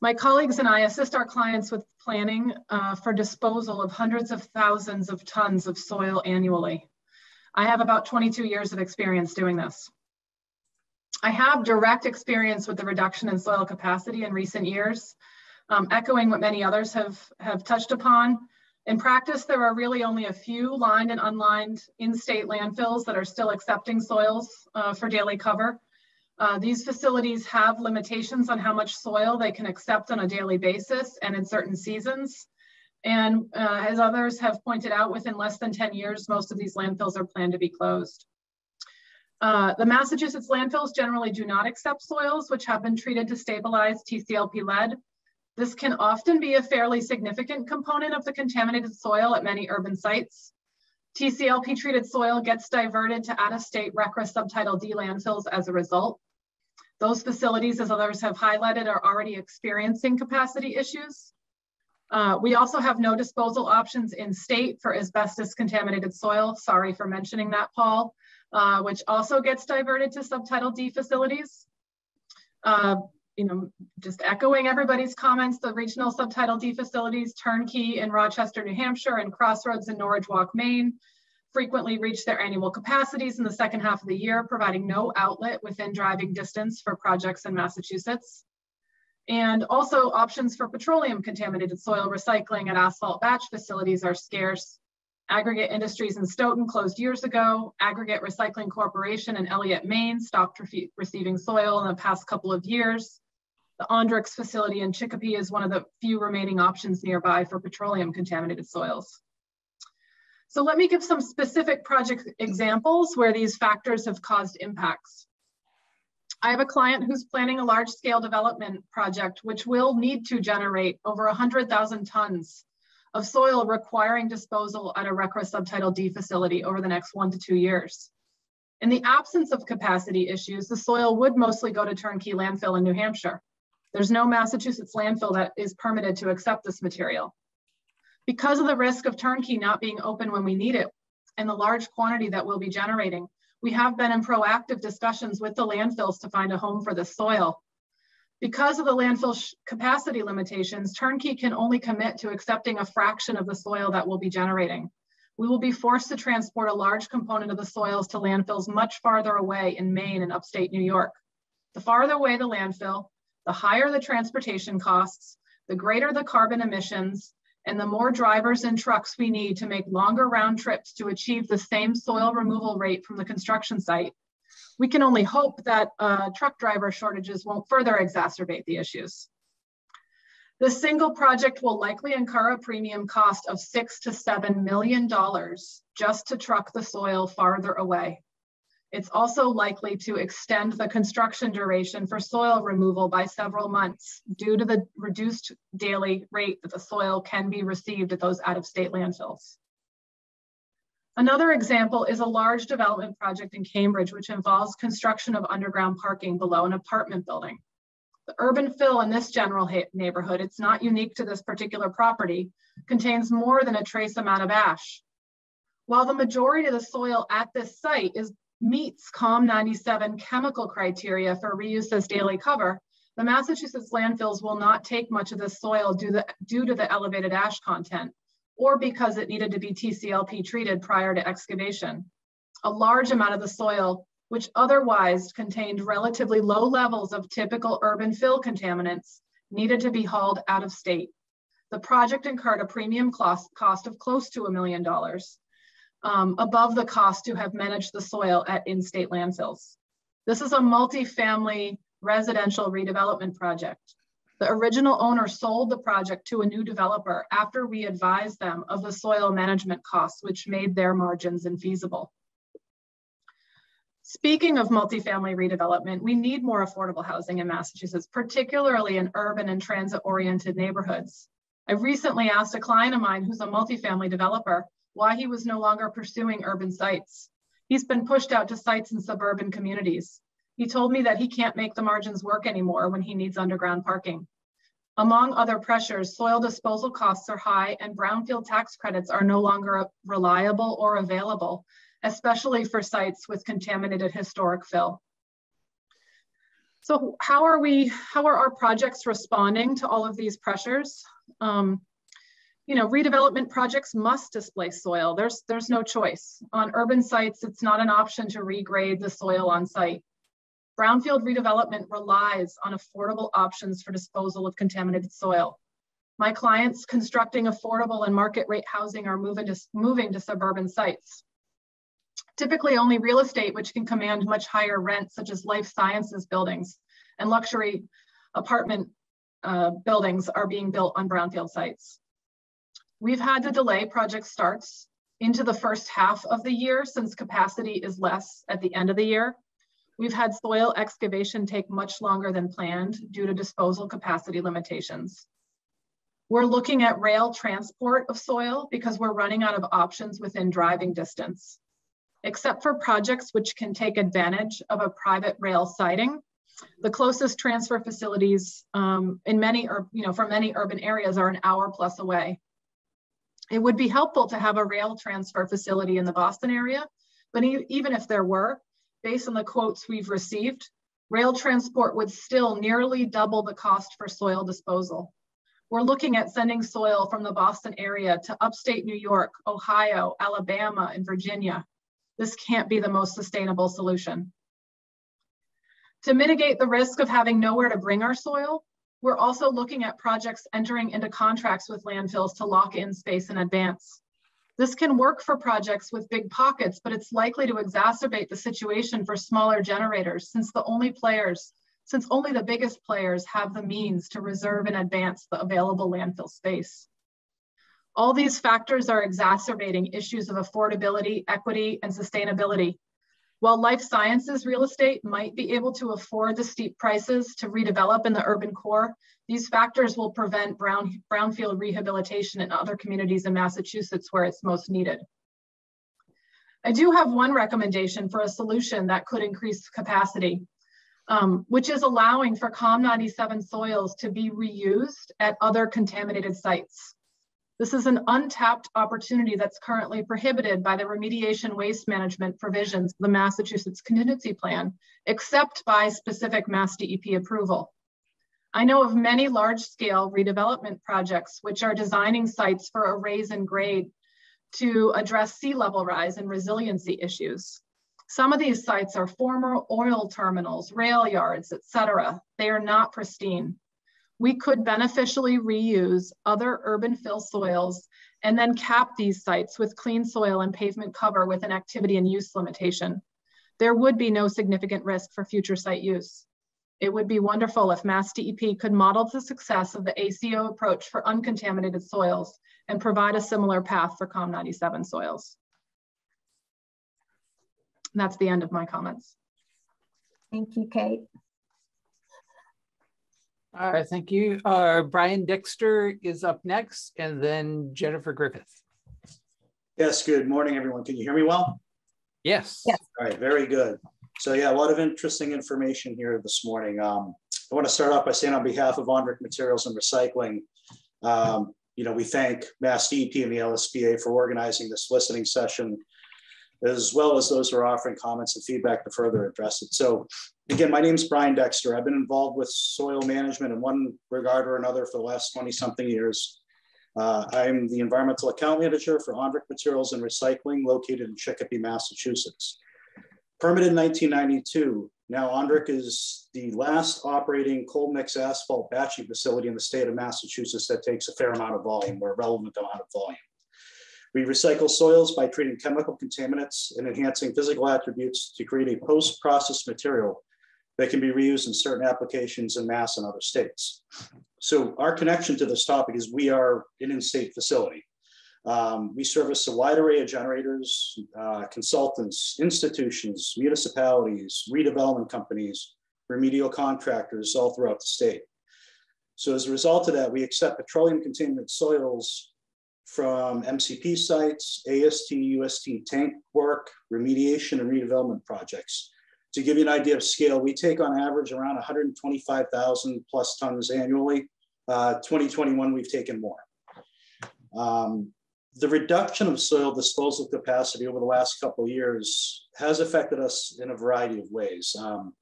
My colleagues and I assist our clients with planning uh, for disposal of hundreds of thousands of tons of soil annually. I have about twenty-two years of experience doing this. I have direct experience with the reduction in soil capacity in recent years, um, echoing what many others have, have touched upon. In practice, there are really only a few lined and unlined in-state landfills that are still accepting soils uh, for daily cover. Uh, these facilities have limitations on how much soil they can accept on a daily basis and in certain seasons. And uh, as others have pointed out, within less than ten years, most of these landfills are planned to be closed. Uh, the Massachusetts landfills generally do not accept soils which have been treated to stabilize T C L P lead. This can often be a fairly significant component of the contaminated soil at many urban sites. T C L P treated soil gets diverted to out-of-state R C R A Subtitle D landfills as a result. Those facilities, as others have highlighted, are already experiencing capacity issues. Uh, we also have no disposal options in state for asbestos contaminated soil. Sorry for mentioning that, Paul, uh, which also gets diverted to Subtitle D facilities. Uh, You know, just echoing everybody's comments, the regional Subtitle D facilities, Turnkey in Rochester, New Hampshire, and Crossroads in Norridge Walk, Maine, frequently reach their annual capacities in the second half of the year, providing no outlet within driving distance for projects in Massachusetts. And also options for petroleum-contaminated soil recycling at asphalt batch facilities are scarce. Aggregate Industries in Stoughton closed years ago. Aggregate Recycling Corporation in Elliott, Maine stopped re receiving soil in the past couple of years. The Andrix facility in Chicopee is one of the few remaining options nearby for petroleum contaminated soils. So let me give some specific project examples where these factors have caused impacts. I have a client who's planning a large scale development project which will need to generate over one hundred thousand tons of soil requiring disposal at a R C R A Subtitle D facility over the next one to two years. In the absence of capacity issues, the soil would mostly go to Turnkey Landfill in New Hampshire. There's no Massachusetts landfill that is permitted to accept this material. Because of the risk of Turnkey not being open when we need it and the large quantity that we'll be generating, we have been in proactive discussions with the landfills to find a home for this soil. Because of the landfill capacity limitations, Turnkey can only commit to accepting a fraction of the soil that we'll be generating. We will be forced to transport a large component of the soils to landfills much farther away in Maine and upstate New York. The farther away the landfill, the higher the transportation costs, the greater the carbon emissions, and the more drivers and trucks we need to make longer round trips to achieve the same soil removal rate from the construction site. We can only hope that uh, truck driver shortages won't further exacerbate the issues. The single project will likely incur a premium cost of six to seven million dollars just to truck the soil farther away. It's also likely to extend the construction duration for soil removal by several months due to the reduced daily rate that the soil can be received at those out-of-state landfills. Another example is a large development project in Cambridge, which involves construction of underground parking below an apartment building. The urban fill in this general neighborhood, it's not unique to this particular property, contains more than a trace amount of ash. While the majority of the soil at this site is meets COM ninety-seven chemical criteria for reuse as daily cover, the Massachusetts landfills will not take much of this soil due, the, due to the elevated ash content, or because it needed to be T C L P treated prior to excavation. A large amount of the soil, which otherwise contained relatively low levels of typical urban fill contaminants, needed to be hauled out of state. The project incurred a premium cost, cost of close to a million dollars. um, above the cost to have managed the soil at in-state landfills. This is a multi-family residential redevelopment project. The original owner sold the project to a new developer after we advised them of the soil management costs, which made their margins infeasible. Speaking of multifamily redevelopment, we need more affordable housing in Massachusetts, particularly in urban and transit-oriented neighborhoods. I recently asked a client of mine who's a multifamily developer why he was no longer pursuing urban sites. He's been pushed out to sites in suburban communities. He told me that he can't make the margins work anymore when he needs underground parking. Among other pressures, soil disposal costs are high and brownfield tax credits are no longer reliable or available, especially for sites with contaminated historic fill. So how are we, how are our projects responding to all of these pressures? Um, you know, redevelopment projects must displace soil. There's, there's no choice. On urban sites, it's not an option to regrade the soil on site. Brownfield redevelopment relies on affordable options for disposal of contaminated soil. My clients constructing affordable and market rate housing are moving to, moving to suburban sites. Typically only real estate, which can command much higher rents, such as life sciences buildings and luxury apartment uh, buildings are being built on brownfield sites. We've had to delay project starts into the first half of the year since capacity is less at the end of the year. We've had soil excavation take much longer than planned due to disposal capacity limitations. We're looking at rail transport of soil because we're running out of options within driving distance. Except for projects which can take advantage of a private rail siding, the closest transfer facilities um, in many, or, you know, for many urban areas are an hour plus away. It would be helpful to have a rail transfer facility in the Boston area, but even if there were, based on the quotes we've received, rail transport would still nearly double the cost for soil disposal. We're looking at sending soil from the Boston area to upstate New York, Ohio, Alabama, and Virginia. This can't be the most sustainable solution. To mitigate the risk of having nowhere to bring our soil, we're also looking at projects entering into contracts with landfills to lock in space in advance. This can work for projects with big pockets, but it's likely to exacerbate the situation for smaller generators since the only players, since only the biggest players have the means to reserve in advance the available landfill space. All these factors are exacerbating issues of affordability, equity, and sustainability. While life sciences real estate might be able to afford the steep prices to redevelop in the urban core, these factors will prevent brown, brownfield rehabilitation in other communities in Massachusetts where it's most needed. I do have one recommendation for a solution that could increase capacity, um, which is allowing for COM ninety-seven soils to be reused at other contaminated sites. This is an untapped opportunity that's currently prohibited by the remediation waste management provisions of the Massachusetts Contingency Plan, except by specific Mass D E P approval. I know of many large-scale redevelopment projects which are designing sites for a raise and grade to address sea level rise and resiliency issues. Some of these sites are former oil terminals, rail yards, et cetera. They are not pristine. We could beneficially reuse other urban fill soils and then cap these sites with clean soil and pavement cover with an activity and use limitation. There would be no significant risk for future site use. It would be wonderful if Mass D E P could model the success of the A C O approach for uncontaminated soils and provide a similar path for COM ninety-seven soils. And that's the end of my comments. Thank you, Kate. All right, thank you. Uh, Brian Dexter is up next, and then Jennifer Griffith. Yes, good morning, everyone. Can you hear me well? Yes. Yes. All right, very good. So yeah, a lot of interesting information here this morning. Um, I want to start off by saying on behalf of Andrix Materials and Recycling, um, you know, we thank Mass D E P and the L S P A for organizing this listening session, as well as those who are offering comments and feedback to further address it. So again, my name is Brian Dexter. I've been involved with soil management in one regard or another for the last twenty something years. Uh, I'm the environmental account manager for Andrix Materials and Recycling located in Chicopee, Massachusetts. Permitted in nineteen ninety-two, now Andrix is the last operating cold mix asphalt batching facility in the state of Massachusetts that takes a fair amount of volume or a relevant amount of volume. We recycle soils by treating chemical contaminants and enhancing physical attributes to create a post-processed material that can be reused in certain applications in Mass and other states. So our connection to this topic is we are an in-state facility. Um, we service a wide array of generators, uh, consultants, institutions, municipalities, redevelopment companies, remedial contractors all throughout the state. So as a result of that, we accept petroleum-contaminated soils from M C P sites, A S T, U S T tank work, remediation and redevelopment projects. To give you an idea of scale, we take on average around one hundred twenty-five thousand plus tons annually. Uh, twenty twenty-one, we've taken more. Um, the reduction of soil disposal capacity over the last couple of years has affected us in a variety of ways. Um,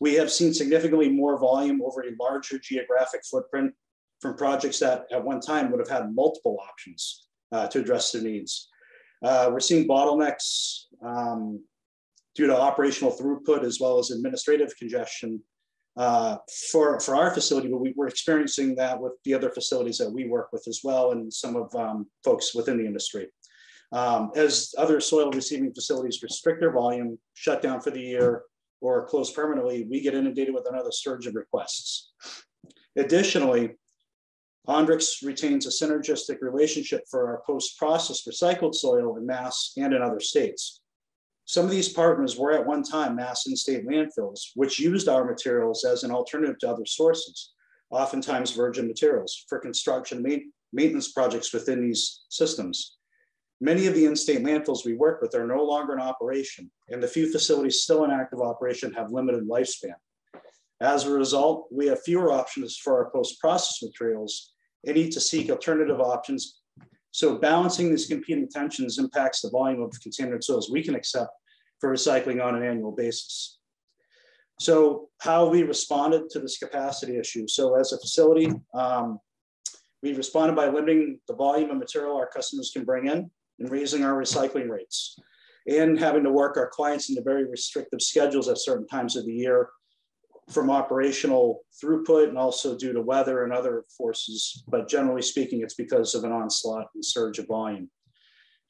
we have seen significantly more volume over a larger geographic footprint from projects that at one time would have had multiple options uh, to address their needs. Uh, we're seeing bottlenecks um, due to operational throughput as well as administrative congestion uh, for, for our facility, but we, we're experiencing that with the other facilities that we work with as well, and some of um, folks within the industry. Um, as other soil receiving facilities restrict their volume, shut down for the year, or are closed permanently, we get inundated with another surge of requests. Additionally, Andrix retains a synergistic relationship for our post-processed recycled soil in Mass and in other states. Some of these partners were at one time Mass in-state landfills, which used our materials as an alternative to other sources, oftentimes virgin materials, for construction ma maintenance projects within these systems. Many of the in-state landfills we work with are no longer in operation, and the few facilities still in active operation have limited lifespan. As a result, we have fewer options for our post-processed materials and need to seek alternative options. So balancing these competing tensions impacts the volume of contaminated soils we can accept for recycling on an annual basis. So how we responded to this capacity issue. So as a facility, um, we responded by limiting the volume of material our customers can bring in and raising our recycling rates, and having to work our clients into very restrictive schedules at certain times of the year from operational throughput and also due to weather and other forces, but generally speaking, it's because of an onslaught and surge of volume.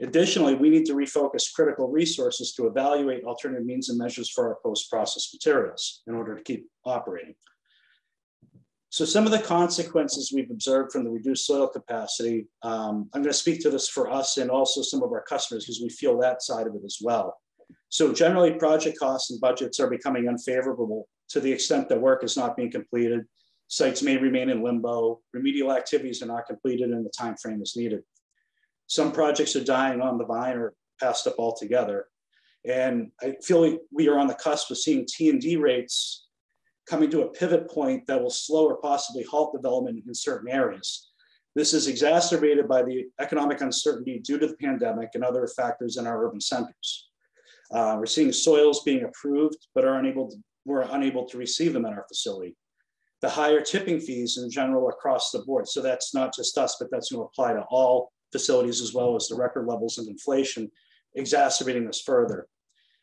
Additionally, we need to refocus critical resources to evaluate alternative means and measures for our post-processed materials in order to keep operating. So some of the consequences we've observed from the reduced soil capacity, um, I'm going to speak to this for us and also some of our customers because we feel that side of it as well. So generally, project costs and budgets are becoming unfavorable to the extent that work is not being completed. Sites may remain in limbo. Remedial activities are not completed and the time frame is needed. Some projects are dying on the vine or passed up altogether. And I feel like we are on the cusp of seeing T and D rates coming to a pivot point that will slow or possibly halt development in certain areas. This is exacerbated by the economic uncertainty due to the pandemic and other factors in our urban centers. Uh, we're seeing soils being approved, but are unable to we're unable to receive them at our facility. The higher tipping fees in general across the board. So that's not just us, but that's going to apply to all facilities, as well as the record levels of inflation, exacerbating this further.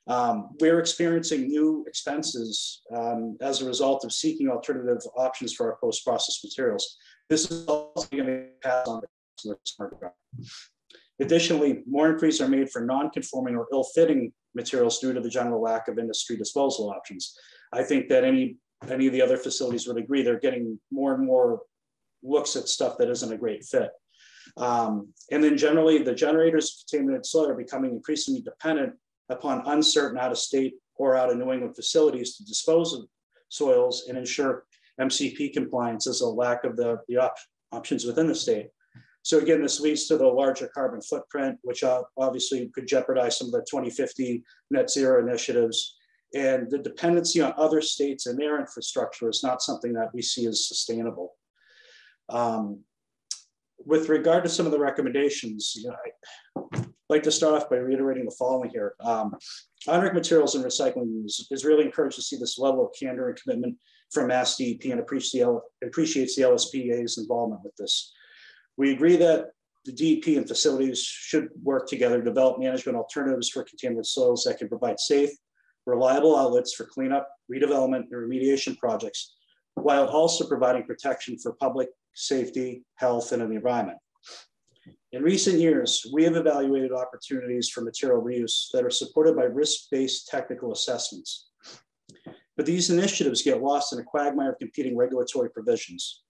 Um, we're experiencing new expenses um, as a result of seeking alternative options for our post-processed materials. This is also going to pass on to the. Additionally, more inquiries are made for non-conforming or ill-fitting materials due to the general lack of industry disposal options. I think that any, any of the other facilities would agree they're getting more and more looks at stuff that isn't a great fit. Um, and then generally, the generators of contaminated soil are becoming increasingly dependent upon uncertain out-of-state or out-of-New England facilities to dispose of soils and ensure M C P compliance as a lack of the, the op options within the state. So again, this leads to the larger carbon footprint, which obviously could jeopardize some of the twenty fifty net zero initiatives. And the dependency on other states and their infrastructure is not something that we see as sustainable. Um, with regard to some of the recommendations, you know, I'd like to start off by reiterating the following here. Um, Andrix Materials and Recycling is, is really encouraged to see this level of candor and commitment from Mass D E P and appreciates the L S P A's involvement with this. We agree that the D E P and facilities should work together to develop management alternatives for contaminated soils that can provide safe, reliable outlets for cleanup, redevelopment, and remediation projects, while also providing protection for public safety, health, and the environment. In recent years, we have evaluated opportunities for material reuse that are supported by risk-based technical assessments. But these initiatives get lost in a quagmire of competing regulatory provisions.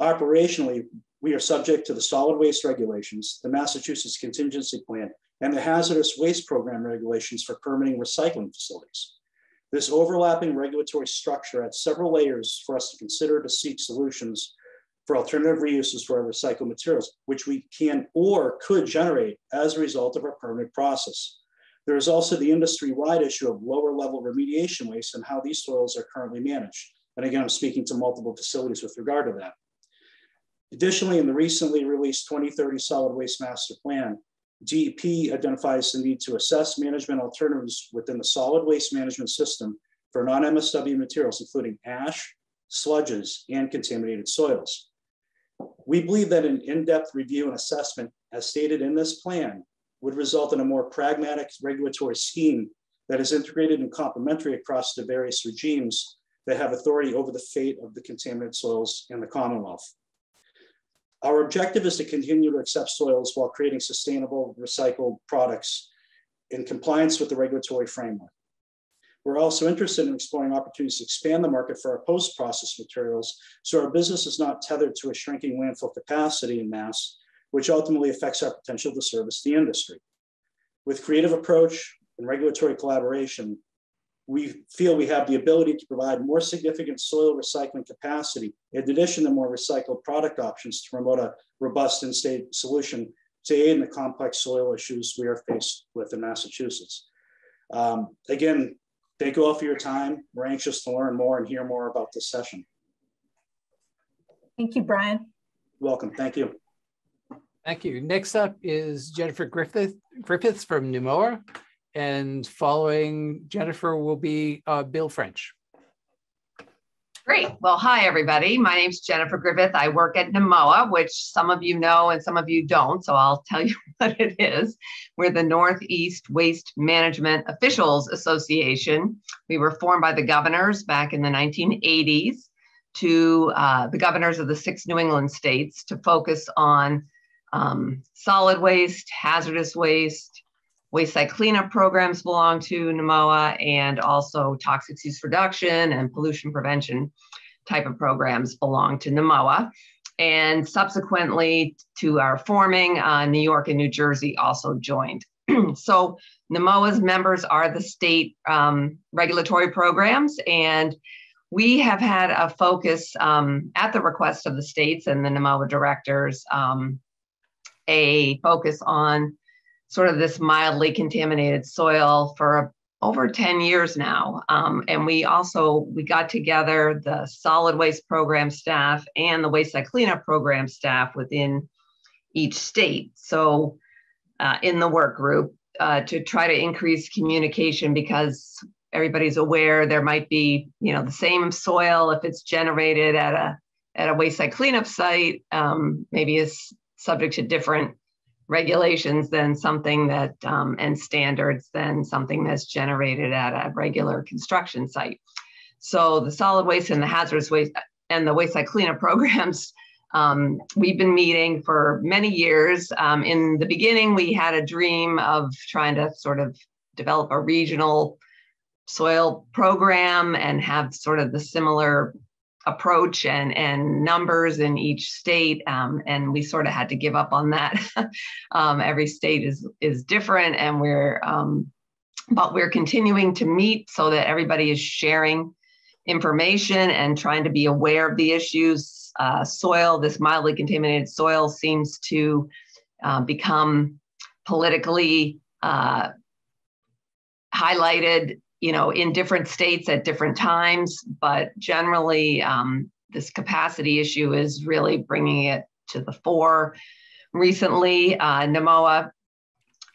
Operationally, we are subject to the solid waste regulations, the Massachusetts Contingency Plan, and the hazardous waste program regulations for permitting recycling facilities. This overlapping regulatory structure adds several layers for us to consider to seek solutions for alternative reuses for our recycled materials, which we can or could generate as a result of our permitting process. There is also the industry-wide issue of lower level remediation waste and how these soils are currently managed. And again, I'm speaking to multiple facilities with regard to that. Additionally, in the recently released twenty thirty Solid Waste Master Plan, D E P identifies the need to assess management alternatives within the solid waste management system for non-M S W materials, including ash, sludges, and contaminated soils. We believe that an in-depth review and assessment, as stated in this plan, would result in a more pragmatic regulatory scheme that is integrated and complementary across the various regimes that have authority over the fate of the contaminated soils in the Commonwealth. Our objective is to continue to accept soils while creating sustainable recycled products in compliance with the regulatory framework. We're also interested in exploring opportunities to expand the market for our post-process materials so our business is not tethered to a shrinking landfill capacity in mass, which ultimately affects our potential to service the industry. With creative approach and regulatory collaboration, we feel we have the ability to provide more significant soil recycling capacity in addition to more recycled product options to promote a robust in-state solution to aid in the complex soil issues we are faced with in Massachusetts. Um, again, thank you all for your time. We're anxious to learn more and hear more about this session. Thank you, Brian. Welcome, thank you. Thank you. Next up is Jennifer Griffith, Griffiths from NEWMOA. And following Jennifer will be uh, Bill French. Great. Well, hi, everybody. My name's Jennifer Griffith. I work at NEWMOA, which some of you know and some of you don't, so I'll tell you what it is. We're the Northeast Waste Management Officials Association. We were formed by the governors back in the nineteen eighties to uh, the governors of the six New England states to focus on um, solid waste, hazardous waste, wayside cleanup programs belong to NEWMOA, and also toxic use reduction and pollution prevention type of programs belong to NEWMOA. And subsequently to our forming, uh, New York and New Jersey also joined. So NEWMOA's members are the state um, regulatory programs, and we have had a focus um, at the request of the states and the NEWMOA directors, um, a focus on sort of this mildly contaminated soil for over ten years now. Um, and we also, we got together the solid waste program staff and the wayside cleanup program staff within each state. So uh, in the work group uh, to try to increase communication, because everybody's aware there might be, you know, the same soil if it's generated at a, at a wayside cleanup site, um, maybe is subject to different regulations than something that, um, and standards than something that's generated at a regular construction site. So the solid waste and the hazardous waste and the wayside cleanup programs, um, we've been meeting for many years. Um, in the beginning, we had a dream of trying to sort of develop a regional soil program and have sort of the similar approach and, and numbers in each state. Um, and we sort of had to give up on that. um, every state is, is different, and we're, um, but we're continuing to meet so that everybody is sharing information and trying to be aware of the issues. Uh, soil, this mildly contaminated soil seems to uh, become politically uh, highlighted, you know, in different states at different times, but generally um, this capacity issue is really bringing it to the fore. Recently, uh, NEWMOA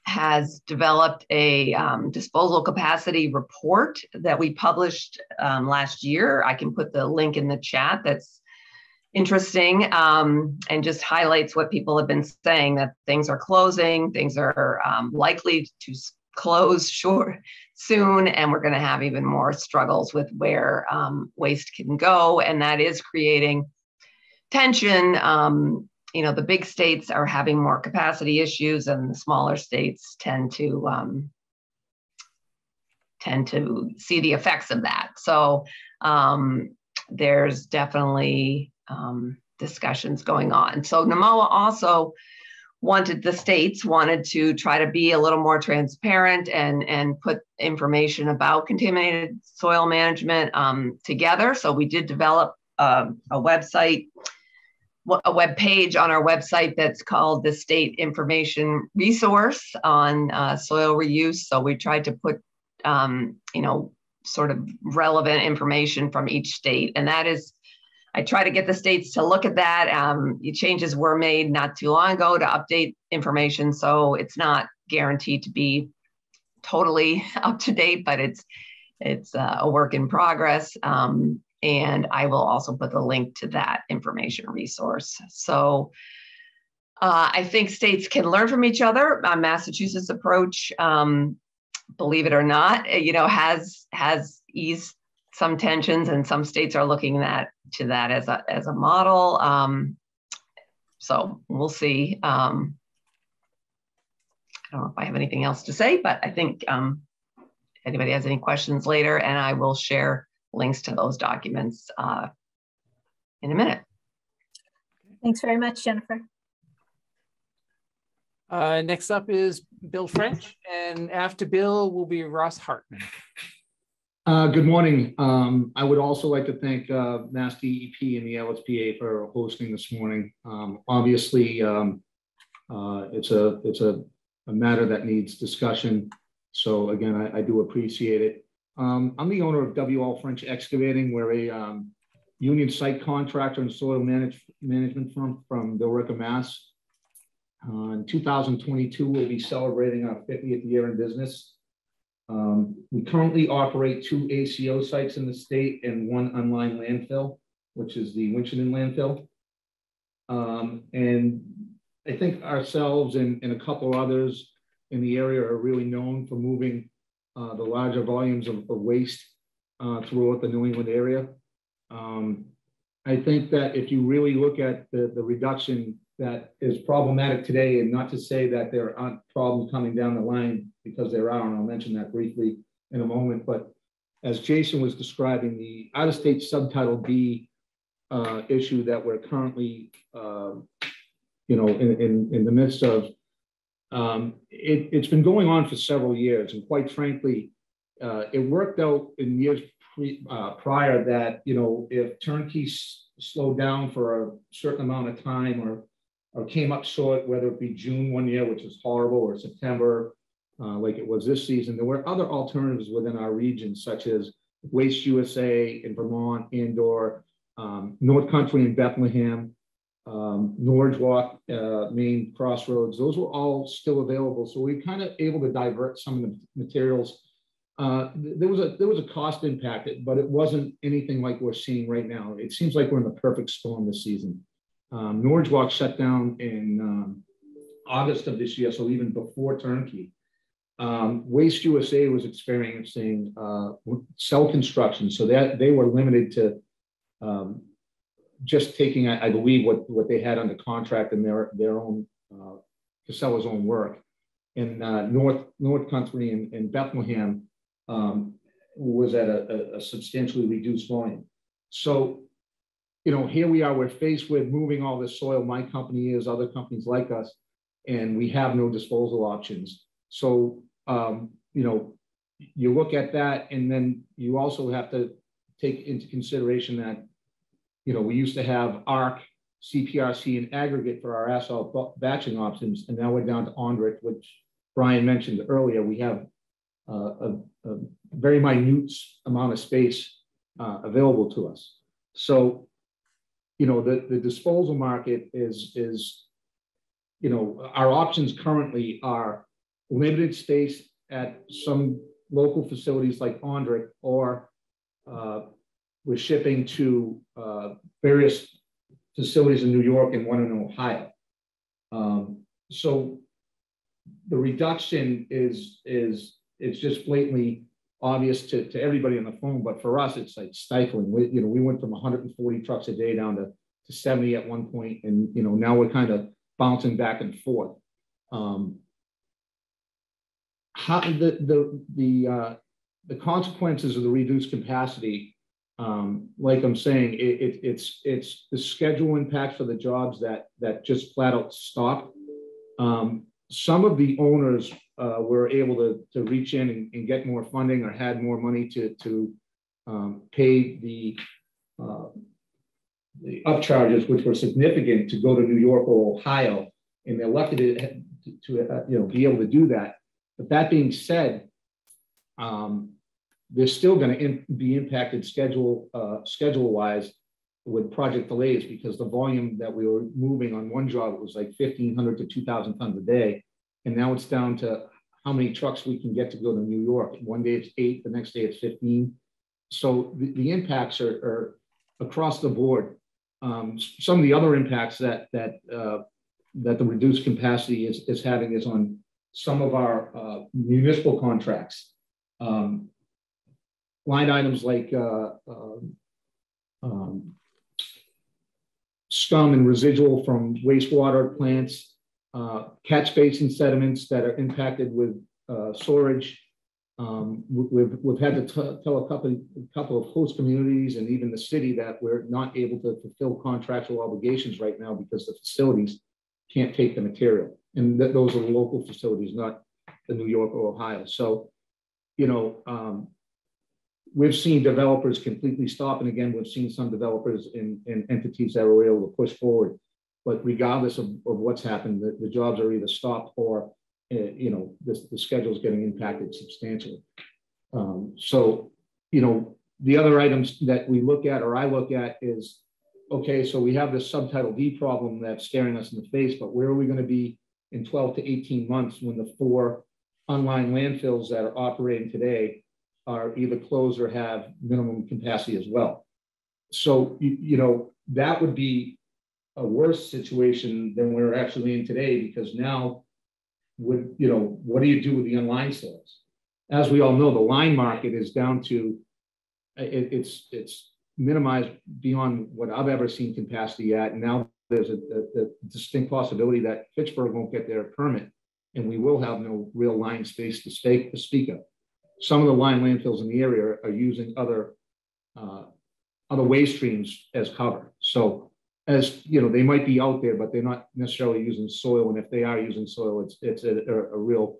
has developed a um, disposal capacity report that we published um, last year. I can put the link in the chat. That's interesting, um, and just highlights what people have been saying, that things are closing, things are um, likely to close short soon, and we're going to have even more struggles with where um, waste can go, and that is creating tension um, you know, the big states are having more capacity issues, and the smaller states tend to um, tend to see the effects of that. So um, there's definitely um, discussions going on. So NEWMOA also wanted, the states wanted to try to be a little more transparent and, and put information about contaminated soil management um, together. So we did develop a, a website, a web page on our website that's called the State Information Resource on uh, Soil Reuse. So we tried to put, um, you know, sort of relevant information from each state, and that is, I try to get the states to look at that. Um, changes were made not too long ago to update information, so it's not guaranteed to be totally up to date, but it's it's uh, a work in progress. Um, and I will also put the link to that information resource. So uh, I think states can learn from each other. Uh, Massachusetts' approach, um, believe it or not, you know, has has eased some tensions, and some states are looking at to that as a as a model. Um, so we'll see. Um, I don't know if I have anything else to say, but I think um, if anybody has any questions later, and I will share links to those documents uh, in a minute. Thanks very much, Jennifer. Uh, next up is Bill French, and after Bill will be Ross Hartman. Uh, good morning. Um, I would also like to thank uh, Mass D E P and the L S P A for hosting this morning. Um, obviously, um, uh, it's a it's a, a matter that needs discussion. So again, I, I do appreciate it. Um, I'm the owner of W L French Excavating. We're a um, union site contractor and soil manage, management firm from Billerica, Mass. Uh, in two thousand twenty-two, we'll be celebrating our fiftieth year in business. Um, we currently operate two A C O sites in the state and one unlined landfill, which is the Winchendon landfill. Um, and I think ourselves and, and a couple others in the area are really known for moving uh, the larger volumes of, of waste uh, throughout the New England area. Um, I think that if you really look at the, the reduction that is problematic today, and not to say that there aren't problems coming down the line, because there are, and I'll mention that briefly in a moment, but as Jason was describing, the out-of-state subtitle B uh, issue that we're currently, uh, you know, in, in, in the midst of, um, it, it's been going on for several years, and quite frankly, uh, it worked out in years pre, uh, prior that, you know, if turnkeys slowed down for a certain amount of time, or or came up short, whether it be June one year, which was horrible, or September, uh, like it was this season, there were other alternatives within our region, such as Waste U S A in Vermont, Andor, um, North Country in Bethlehem, um, Norwalk, uh, Maine, Crossroads. Those were all still available. So we were kind of able to divert some of the materials. Uh, there was a there was a cost impact, but it wasn't anything like we're seeing right now. It seems like we're in the perfect storm this season. Um, Norwalk shut down in um, August of this year, so even before Turnkey. Um, Waste U S A was experiencing uh, cell construction, so that they were limited to um, just taking, I, I believe, what, what they had under contract in their, their own, uh, Casella's own work. In uh, North, North Country and in, in Bethlehem um, was at a, a substantially reduced volume. So, you know, here we are, we're faced with moving all this soil. My company is, other companies like us, and we have no disposal options. So, um, you know, you look at that, and then you also have to take into consideration that, you know, we used to have A R C, C P R C, and aggregate for our asphalt batching options, and now we're down to Andrix, which Brian mentioned earlier. We have uh, a, a very minute amount of space uh, available to us. So, you know, the, the disposal market is, is, you know, our options currently are limited space at some local facilities like Andrix, or uh, we're shipping to uh, various facilities in New York and one in Ohio. Um, so the reduction is, is, it's just blatantly obvious to, to everybody on the phone, but for us, it's like stifling. We, you know, we went from one hundred forty trucks a day down to to seventy at one point, and you know, now we're kind of bouncing back and forth. Um, how the the the uh, the consequences of the reduced capacity, um, like I'm saying, it, it, it's it's the schedule impacts for the jobs that that just flat out stop. Um, some of the owners uh, were able to to reach in and, and get more funding, or had more money to to um, pay the uh, the upcharges, which were significant, to go to New York or Ohio, and they're lucky to, to uh, you know, be able to do that. But that being said, um, they're still going to be impacted schedule uh, schedule wise with project delays, because the volume that we were moving on one job was like fifteen hundred to two thousand tons a day, and now it's down to how many trucks we can get to go to New York. One day it's eight, the next day it's fifteen. So the, the impacts are, are across the board. Um, some of the other impacts that that uh, that the reduced capacity is, is having is on some of our uh, municipal contracts. Um, line items like uh, uh, um, scum and residual from wastewater plants, uh, catch basin sediments that are impacted with uh, storage. Um, we've, we've had to t tell a couple, a couple of host communities and even the city that we're not able to fulfill contractual obligations right now because the facilities can't take the material. And th those are the local facilities, not the New York or Ohio. So, you know, um, we've seen developers completely stop. And again, we've seen some developers and entities that were able to push forward. But regardless of, of what's happened, the, the jobs are either stopped or you know, the, the schedule is getting impacted substantially. Um, so, you know, the other items that we look at, or I look at, is, okay, so we have this subtitle D problem that's staring us in the face, but where are we going to be in twelve to eighteen months when the four online landfills that are operating today are either closed or have minimum capacity as well? So, you, you know, that would be a worse situation than we're actually in today, because now, would, you know, what do you do with the online sales? As we all know, the line market is down to, it, it's it's minimized beyond what I've ever seen capacity at. And now there's a, a, a distinct possibility that Pittsburgh won't get their permit, and we will have no real line space to, stay, to speak of. Some of the line landfills in the area are using other uh, other waste streams as cover. So, as you know, they might be out there, but they're not necessarily using soil. And if they are using soil, it's it's a, a real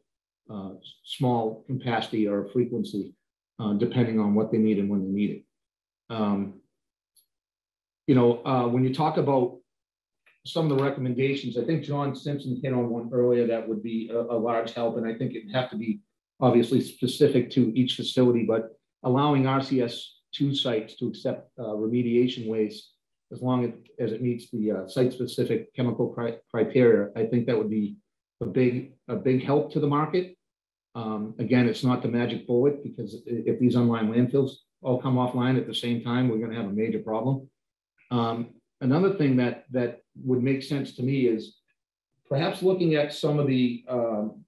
uh, small capacity or frequency, uh, depending on what they need and when they need it. Um, you know, uh, when you talk about some of the recommendations, I think John Simpson hit on one earlier that would be a, a large help, and I think it'd have to be obviously specific to each facility. But allowing R C S two sites to accept uh, remediation waste, as long as it meets the uh, site-specific chemical cri criteria, I think that would be a big, a big help to the market. Um, again, it's not the magic bullet, because if these online landfills all come offline at the same time, we're going to have a major problem. Um, another thing that that would make sense to me is perhaps looking at some of the um,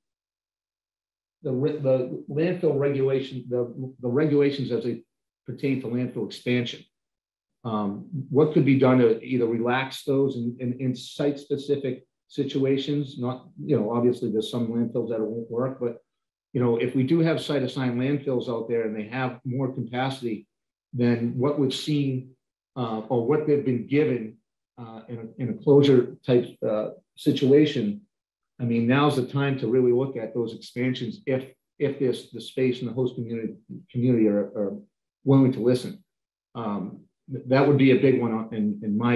the, the landfill regulation, the the regulations as they pertain to landfill expansion. Um, what could be done to either relax those in, in, in site-specific situations? Not, you know, obviously there's some landfills that won't work, but, you know, if we do have site-assigned landfills out there and they have more capacity than what we've seen uh, or what they've been given uh, in, a, in a closure type uh, situation, I mean, now's the time to really look at those expansions if if there's the space and the host community community are, are willing to listen. Um, That would be a big one in, in my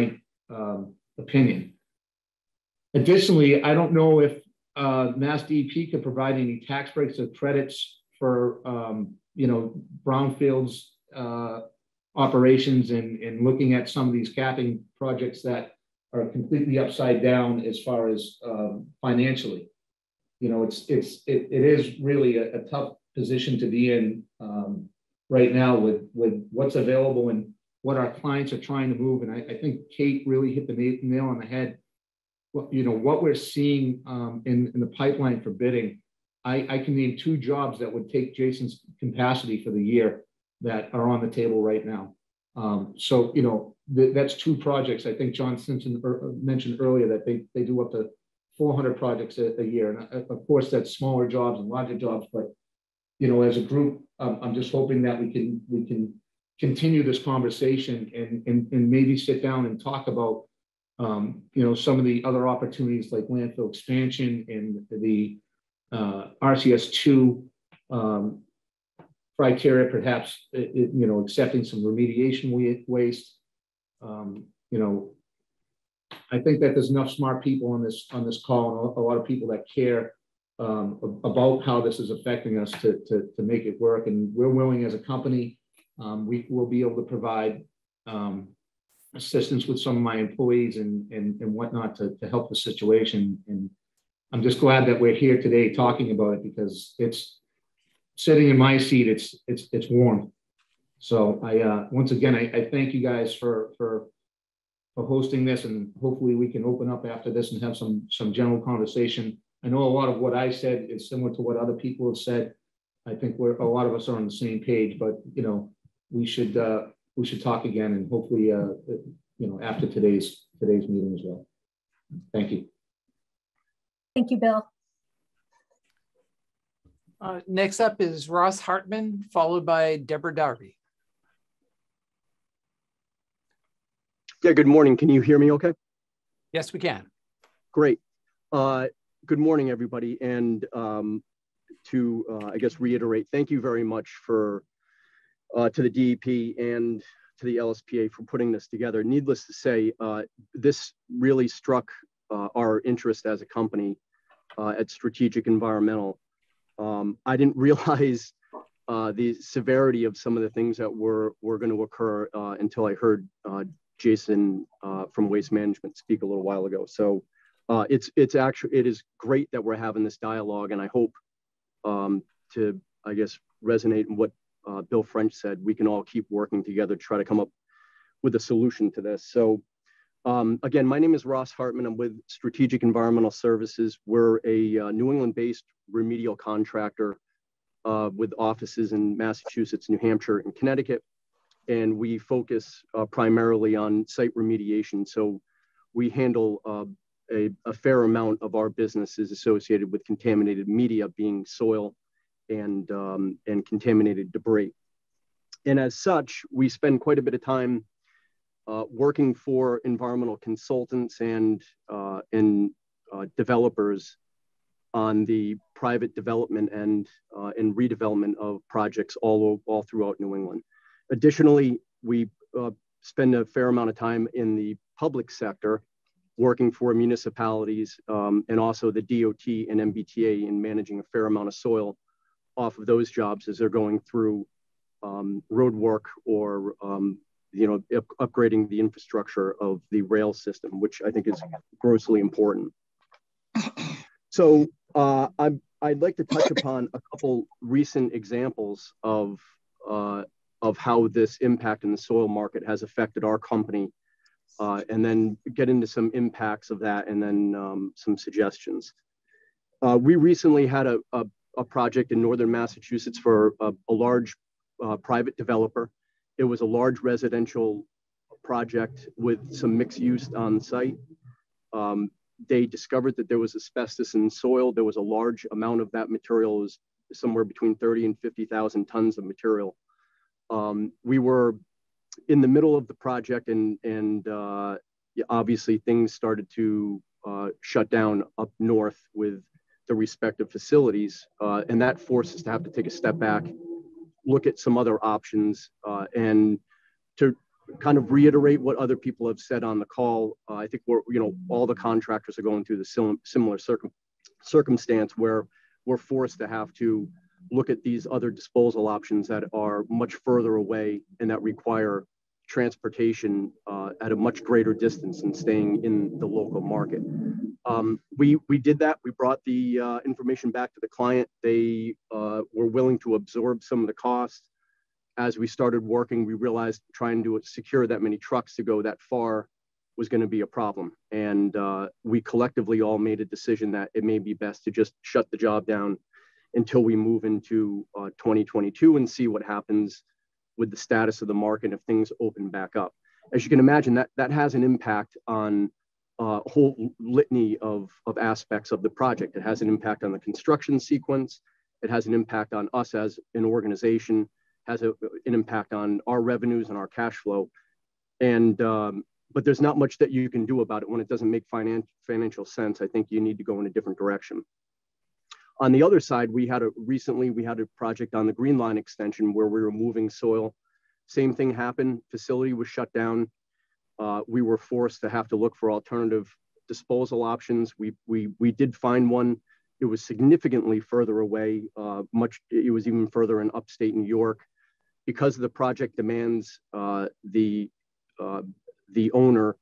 um, opinion. Additionally, I don't know if uh, Mass D E P could provide any tax breaks or credits for, um, you know, brownfields uh, operations, and, and looking at some of these capping projects that are completely upside down as far as um, financially. You know, it's, it's, it, it is really a, a tough position to be in um, right now with, with what's available and what our clients are trying to move. And I, I think Kate really hit the nail on the head. Well, you know, what we're seeing um, in, in the pipeline for bidding, I, I can name two jobs that would take Jason's capacity for the year that are on the table right now. Um, so, you know, th that's two projects. I think John Simpson er mentioned earlier that they, they do up to four hundred projects a, a year. And uh, of course, that's smaller jobs and larger jobs. But, you know, as a group, um, I'm just hoping that we can we can continue this conversation and, and, and maybe sit down and talk about, um, you know, some of the other opportunities like landfill expansion and the uh, R C S two um, criteria, perhaps, it, it, you know, accepting some remediation waste. Um, you know, I think that there's enough smart people on this on this call and a lot of people that care um, about how this is affecting us to, to, to make it work. And we're willing as a company, um, we will be able to provide um, assistance with some of my employees and, and, and whatnot to, to help the situation. And I'm just glad that we're here today talking about it, because it's sitting in my seat, it's it's it's warm. So I uh, once again, I, I thank you guys for for for hosting this, and hopefully we can open up after this and have some some general conversation. I know a lot of what I said is similar to what other people have said. I think we're a lot of us are on the same page, but you know, we should uh, we should talk again, and hopefully uh, you know, after today's today's meeting as well. Thank you. Thank you, Bill. Uh, next up is Ross Hartman, followed by Deborah Darby. Yeah, good morning. Can you hear me okay? Yes, we can. Great. Uh, good morning, everybody. And um, to, uh, I guess, reiterate, thank you very much for uh, to the D E P and to the L S P A for putting this together. Needless to say, uh, this really struck uh, our interest as a company uh, at Strategic Environmental. Um, I didn't realize uh, the severity of some of the things that were, were going to occur uh, until I heard uh, Jason uh, from Waste Management speak a little while ago. So uh, it's, it's actually, it is great that we're having this dialogue, and I hope um, to, I guess, resonate in what uh, Bill French said. We can all keep working together to try to come up with a solution to this. So um, again, my name is Ross Hartman. I'm with Strategic Environmental Services. We're a uh, New England-based remedial contractor uh, with offices in Massachusetts, New Hampshire, and Connecticut. And we focus uh, primarily on site remediation. So we handle uh, a, a fair amount of our business is associated with contaminated media, being soil and, um, and contaminated debris. And as such, we spend quite a bit of time uh, working for environmental consultants and, uh, and uh, developers on the private development and, uh, and redevelopment of projects all, all throughout New England. Additionally, we uh, spend a fair amount of time in the public sector working for municipalities um, and also the D O T and M B T A in managing a fair amount of soil off of those jobs as they're going through um, road work or um, you know, up upgrading the infrastructure of the rail system, which I think is grossly important. So uh, I, I'd like to touch upon a couple recent examples of, uh, of how this impact in the soil market has affected our company, uh, and then get into some impacts of that and then um, some suggestions. Uh, we recently had a, a, a project in northern Massachusetts for a, a large uh, private developer. It was a large residential project with some mixed use on site. Um, They discovered that there was asbestos in soil. There was a large amount of that material. It was somewhere between thirty and fifty thousand tons of material. Um, we were in the middle of the project, and, and uh, obviously things started to uh, shut down up north with the respective facilities. Uh, and that forced us to have to take a step back, look at some other options, uh, and to kind of reiterate what other people have said on the call. Uh, I think we're, you know, all the contractors are going through the sim similar circum circumstance where we're forced to have to look at these other disposal options that are much further away and that require transportation uh, at a much greater distance than staying in the local market. Um, we, we did that. We brought the uh, information back to the client. They uh, were willing to absorb some of the costs. As we started working, we realized trying to secure that many trucks to go that far was going to be a problem. And uh, we collectively all made a decision that it may be best to just shut the job down until we move into uh, twenty twenty-two and see what happens with the status of the market if things open back up. As you can imagine, that, that has an impact on a whole litany of, of aspects of the project. It has an impact on the construction sequence. It has an impact on us as an organization, has a, an impact on our revenues and our cash flow. And, um, but there's not much that you can do about it when it doesn't make finan- financial sense. I think you need to go in a different direction. On the other side, we had a, recently we had a project on the Green Line extension where we were moving soil. Same thing happened, facility was shut down. Uh, we were forced to have to look for alternative disposal options. We, we, we did find one. It was significantly further away, uh, much, it was even further in upstate New York. Because of the project demands, uh, the, uh, the owner,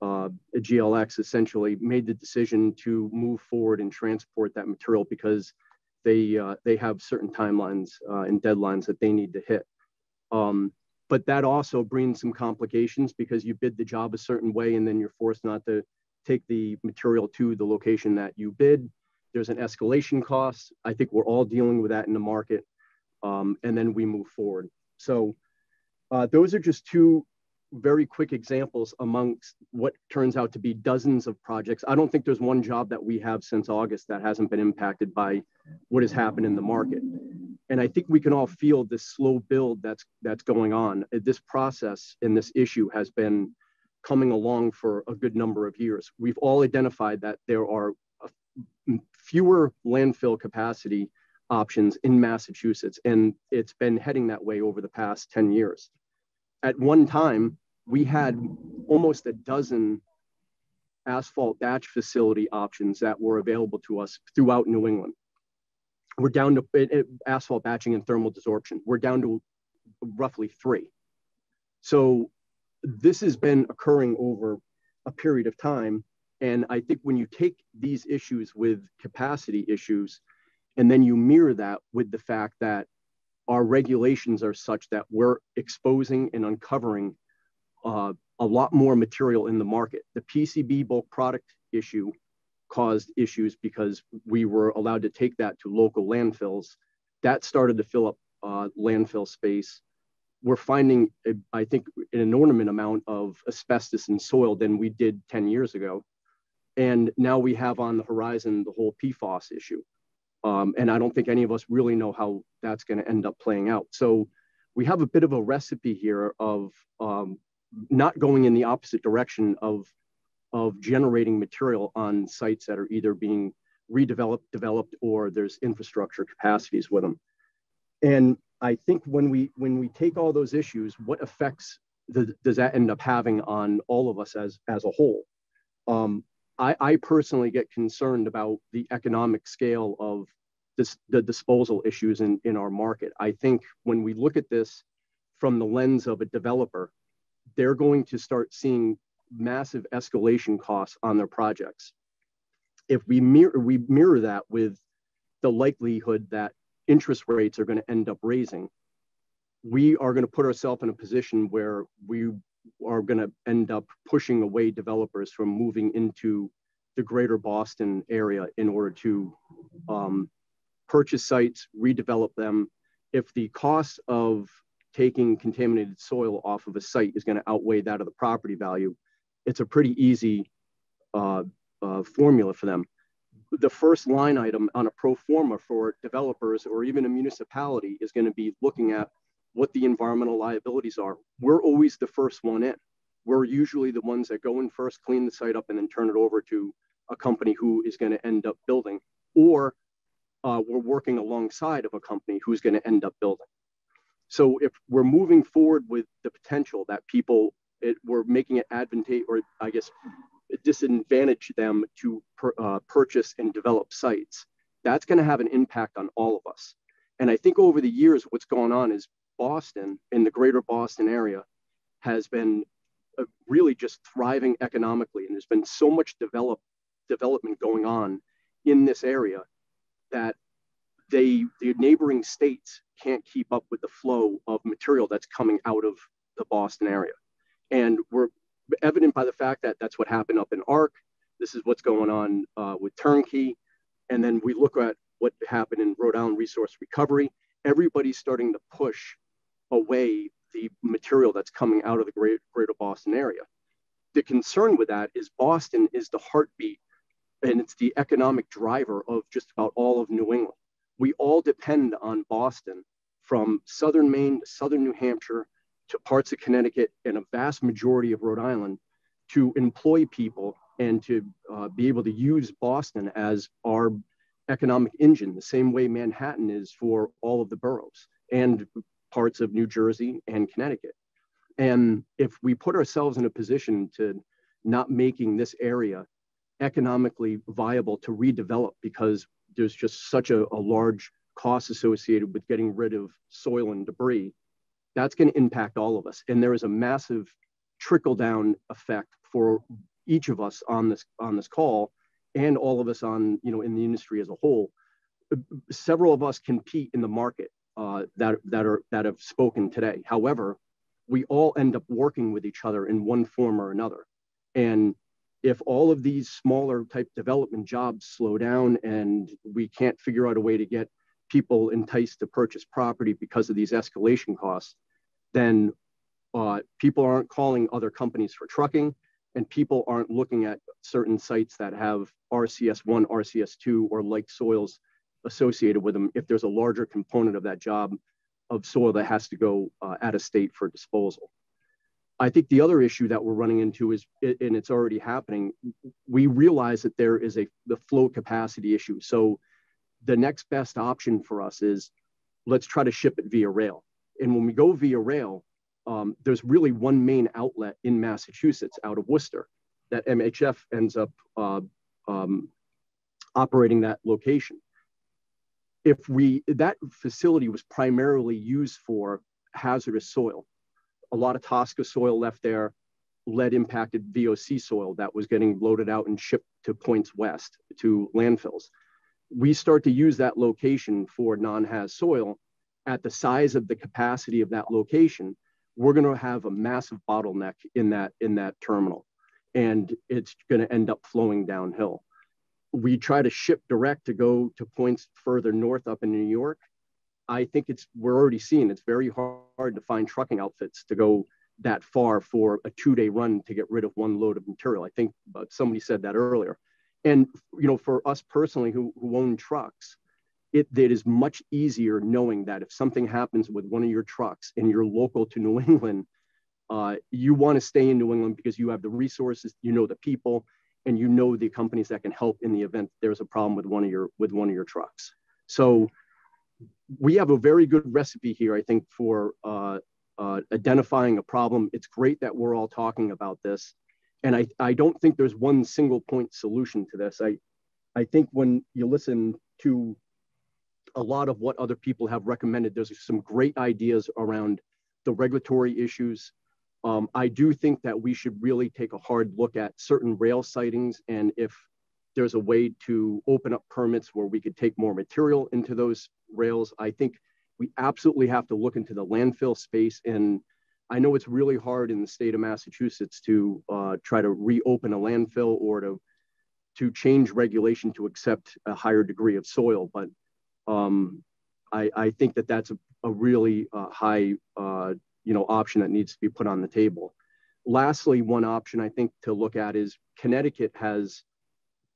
uh, G L X, essentially made the decision to move forward and transport that material because they, uh, they have certain timelines uh, and deadlines that they need to hit. Um, but that also brings some complications because you bid the job a certain way and then you're forced not to take the material to the location that you bid. There's an escalation cost. I think we're all dealing with that in the market. Um, and then we move forward. So uh, those are just two very quick examples amongst what turns out to be dozens of projects. I don't think there's one job that we have since August that hasn't been impacted by what has happened in the market. And I think we can all feel this slow build that's that's going on. This process and this issue has been coming along for a good number of years. We've all identified that there are fewer landfill capacity options in Massachusetts, and it's been heading that way over the past ten years. At one time, we had almost a dozen asphalt batch facility options that were available to us throughout New England. We're down to it, it, asphalt batching and thermal desorption. We're down to roughly three. So this has been occurring over a period of time. And I think when you take these issues with capacity issues, and then you mirror that with the fact that our regulations are such that we're exposing and uncovering uh, a lot more material in the market. The P C B bulk product issue caused issues because we were allowed to take that to local landfills. That started to fill up uh, landfill space. We're finding, I think, an inordinate amount of asbestos in soil than we did ten years ago. And now we have on the horizon the whole P FAS issue. Um, and I don't think any of us really know how that's going to end up playing out. So we have a bit of a recipe here of um, not going in the opposite direction of, of generating material on sites that are either being redeveloped, developed, or there's infrastructure capacities with them. And I think when we, when we take all those issues, what effects the, does that end up having on all of us as, as a whole? Um, I, I personally get concerned about the economic scale of this, the disposal issues in, in our market. I think when we look at this from the lens of a developer, they're going to start seeing massive escalation costs on their projects. If we mirror, we mirror that with the likelihood that interest rates are going to end up raising, we are going to put ourselves in a position where we are going to end up pushing away developers from moving into the greater Boston area in order to um, purchase sites, redevelop them. If the cost of taking contaminated soil off of a site is going to outweigh that of the property value, it's a pretty easy uh, uh, formula for them. The first line item on a pro forma for developers or even a municipality is going to be looking at what the environmental liabilities are. We're always the first one in. We're usually the ones that go in first, clean the site up, and then turn it over to a company who is going to end up building, or uh, we're working alongside of a company who's going to end up building. So if we're moving forward with the potential that people, it, we're making it advantageous, or I guess disadvantage them to per, uh, purchase and develop sites, that's going to have an impact on all of us. And I think over the years, what's going on is Boston and the greater Boston area has been uh, really just thriving economically. And there's been so much develop, development going on in this area that they, the neighboring states can't keep up with the flow of material that's coming out of the Boston area. And we're evident by the fact that that's what happened up in A R C. This is what's going on uh, with Turnkey. And then we look at what happened in Rhode Island Resource Recovery. Everybody's starting to push away the material that's coming out of the great, greater Boston area. The concern with that is Boston is the heartbeat and it's the economic driver of just about all of New England. We all depend on Boston, from southern Maine to southern New Hampshire to parts of Connecticut and a vast majority of Rhode Island, to employ people and to uh, be able to use Boston as our economic engine, the same way Manhattan is for all of the boroughs and parts of New Jersey and Connecticut. And if we put ourselves in a position to not making this area economically viable to redevelop, because there's just such a, a large cost associated with getting rid of soil and debris, that's going to impact all of us. And there is a massive trickle-down effect for each of us on this on this call, and all of us on you know in the industry as a whole. Several of us compete in the market uh, that that are that have spoken today. However, we all end up working with each other in one form or another. And if all of these smaller type development jobs slow down and we can't figure out a way to get people enticed to purchase property because of these escalation costs, then uh, people aren't calling other companies for trucking, and people aren't looking at certain sites that have R C S one, R C S two, or like soils associated with them if there's a larger component of that job of soil that has to go uh, out of state for disposal. I think the other issue that we're running into is, and it's already happening, we realize that there is a the flow capacity issue. So the next best option for us is, let's try to ship it via rail. And when we go via rail, um, there's really one main outlet in Massachusetts out of Worcester that M H F ends up uh, um, operating that location. If we, that facility was primarily used for hazardous soil. A lot of Tosca soil left there, lead impacted V O C soil that was getting loaded out and shipped to points west to landfills. We start to use that location for non-haz soil. At the size of the capacity of that location, we're going to have a massive bottleneck in that, in that terminal, and it's going to end up flowing downhill. We try to ship direct to go to points further north up in New York. I think it's, we're already seeing, it's very hard to find trucking outfits to go that far for a two-day run to get rid of one load of material. I think somebody said that earlier. And you know, for us personally who, who own trucks, it, it is much easier knowing that if something happens with one of your trucks and you're local to New England, uh, you want to stay in New England because you have the resources, you know the people, and you know the companies that can help in the event there's a problem with one of your with one of your trucks. So we have a very good recipe here, I think, for uh, uh, identifying a problem. It's great that we're all talking about this. And I, I don't think there's one single point solution to this. I, I think when you listen to a lot of what other people have recommended, there's some great ideas around the regulatory issues. Um, I do think that we should really take a hard look at certain rail sightings, and if there's a way to open up permits where we could take more material into those rails. I think we absolutely have to look into the landfill space, and I know it's really hard in the state of Massachusetts to uh, try to reopen a landfill or to to change regulation to accept a higher degree of soil. But um, I, I think that that's a, a really uh, high uh, you know option that needs to be put on the table. Lastly, one option I think to look at is Connecticut has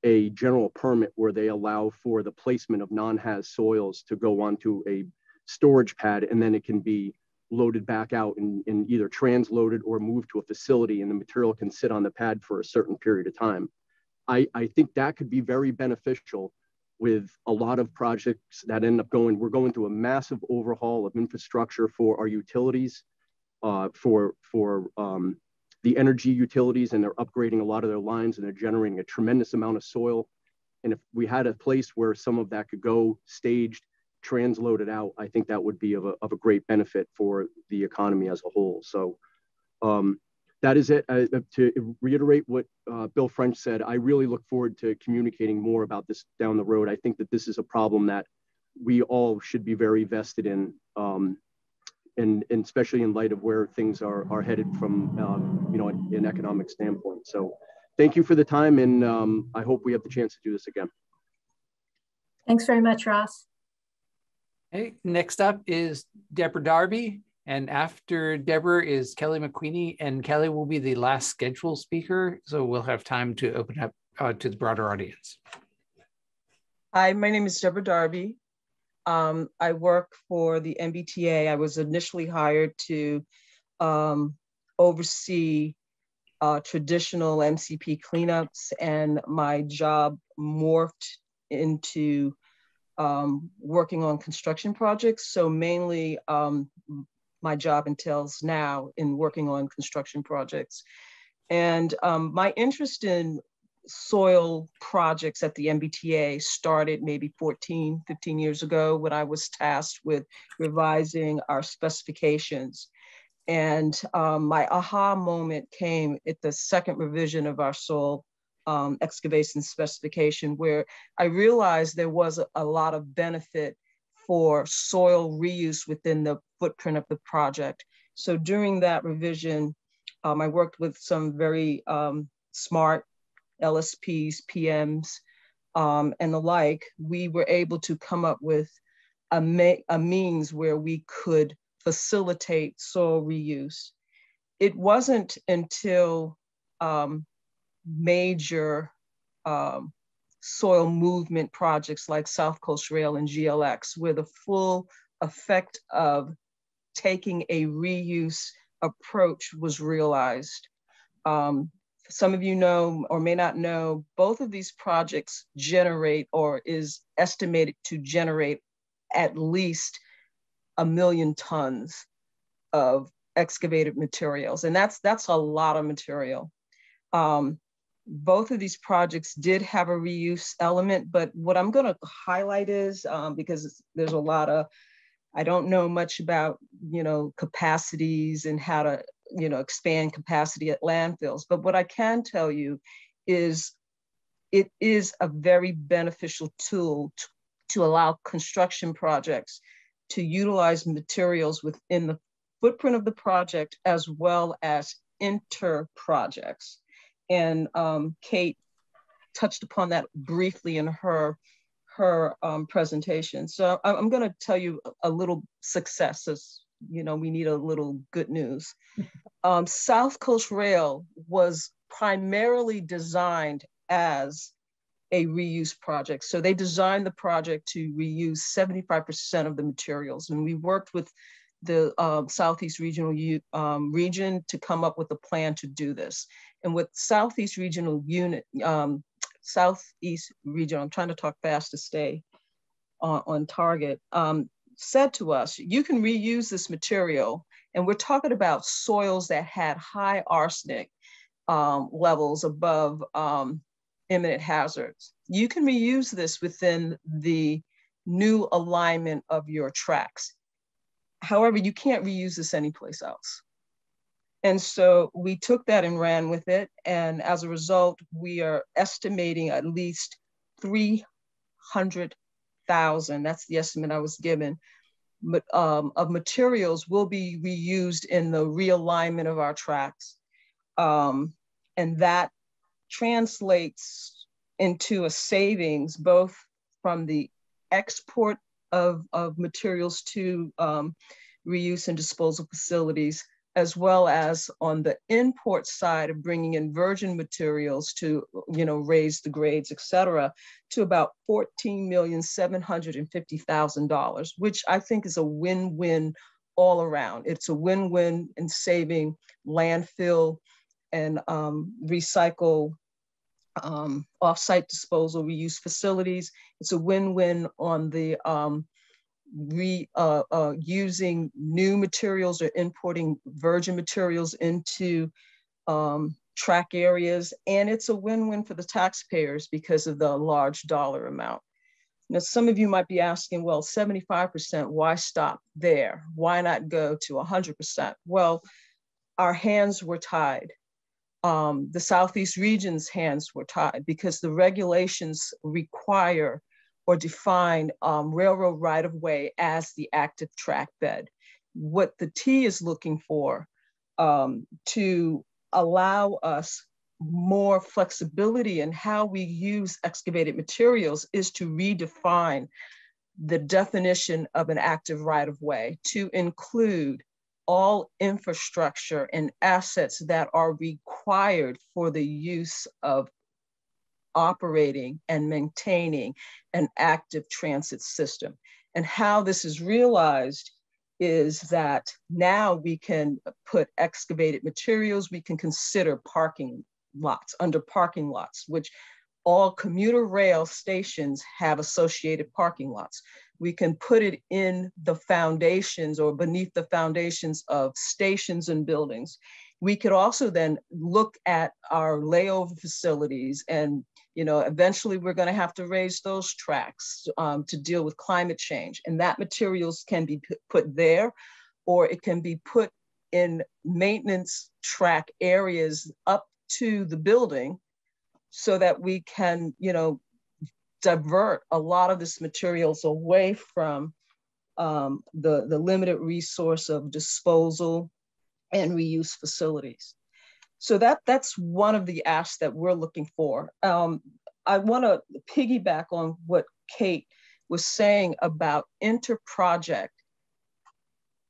a general permit where they allow for the placement of non-haz soils to go onto a storage pad, and then it can be loaded back out and, and either transloaded or moved to a facility, and the material can sit on the pad for a certain period of time. I, I think that could be very beneficial with a lot of projects that end up going, we're going through a massive overhaul of infrastructure for our utilities, uh, for, for um, the energy utilities, and they're upgrading a lot of their lines, and they're generating a tremendous amount of soil. And if we had a place where some of that could go staged, transloaded out, I think that would be of a, of a great benefit for the economy as a whole. So um, that is it. I, to reiterate what uh, Bill French said, I really look forward to communicating more about this down the road. I think that this is a problem that we all should be very vested in, um, and, and especially in light of where things are, are headed from um, you know, an, an economic standpoint. So thank you for the time, and um, I hope we have the chance to do this again. Thanks very much, Ross. Hey, next up is Deborah Darby, And after Deborah is Kelly McQueeney, and Kelly will be the last scheduled speaker, so we'll have time to open up uh, to the broader audience. Hi, my name is Deborah Darby. Um, I work for the M B T A. I was initially hired to um, oversee uh, traditional M C P cleanups, and my job morphed into um, working on construction projects. So mainly um, my job entails now in working on construction projects. And um, my interest in soil projects at the M B T A started maybe fourteen, fifteen years ago when I was tasked with revising our specifications. And um, my aha moment came at the second revision of our soil um, excavation specification, where I realized there was a, a lot of benefit for soil reuse within the footprint of the project. So during that revision, um, I worked with some very um, smart L S Ps, P Ms, um, and the like. We were able to come up with a, me a means where we could facilitate soil reuse. It wasn't until um, major um, soil movement projects like South Coast Rail and G L X, where the full effect of taking a reuse approach was realized. Um, Some of you know or may not know, both of these projects generate or is estimated to generate at least a million tons of excavated materials. And that's, that's a lot of material. Um, both of these projects did have a reuse element, but what I'm gonna highlight is, um, because there's a lot of, I don't know much about, you know, capacities and how to, you know, expand capacity at landfills. But what I can tell you is it is a very beneficial tool to, to allow construction projects to utilize materials within the footprint of the project as well as inter-projects. And um, Kate touched upon that briefly in her, her um, presentation. So I'm gonna tell you a little success. As, you know, we need a little good news. Um, South Coast Rail was primarily designed as a reuse project. So they designed the project to reuse seventy-five percent of the materials. And we worked with the uh, Southeast Regional U um, Region to come up with a plan to do this. And with Southeast Regional Unit, um, Southeast Regional, I'm trying to talk fast to stay on, on target. Um, said to us, you can reuse this material. And we're talking about soils that had high arsenic um, levels above um, imminent hazards. You can reuse this within the new alignment of your tracks. However, you can't reuse this anyplace else. And so we took that and ran with it. And as a result, we are estimating at least three hundred thousand, that's the estimate I was given, but, um, of materials will be reused in the realignment of our tracks. Um, and that translates into a savings, both from the export of, of materials to um, reuse and disposal facilities, as well as on the import side of bringing in virgin materials to, you know, raise the grades, et cetera, to about fourteen million seven hundred fifty thousand dollars, which I think is a win-win all around. It's a win-win in saving landfill and um, recycle um, offsite disposal reuse facilities. It's a win-win on the um, re uh, uh, using new materials or importing virgin materials into um, track areas. And it's a win-win for the taxpayers because of the large dollar amount. Now, some of you might be asking, well, seventy-five percent, why stop there? Why not go to one hundred percent? Well, our hands were tied. Um, the Southeast region's hands were tied because the regulations require or define um, railroad right-of-way as the active track bed. What the T is looking for um, to allow us more flexibility in how we use excavated materials is to redefine the definition of an active right-of-way to include all infrastructure and assets that are required for the use of operating and maintaining an active transit system. And how this is realized is that now we can put excavated materials, we can consider parking lots, under parking lots, which all commuter rail stations have associated parking lots. We can put it in the foundations or beneath the foundations of stations and buildings. We could also then look at our layover facilities, and you know, eventually we're gonna have to raise those tracks um, to deal with climate change. And that materials can be put there, or it can be put in maintenance track areas up to the building so that we can, you know, divert a lot of this materials away from um, the, the limited resource of disposal and reuse facilities. So that, that's one of the asks that we're looking for. Um, I want to piggyback on what Kate was saying about inter-project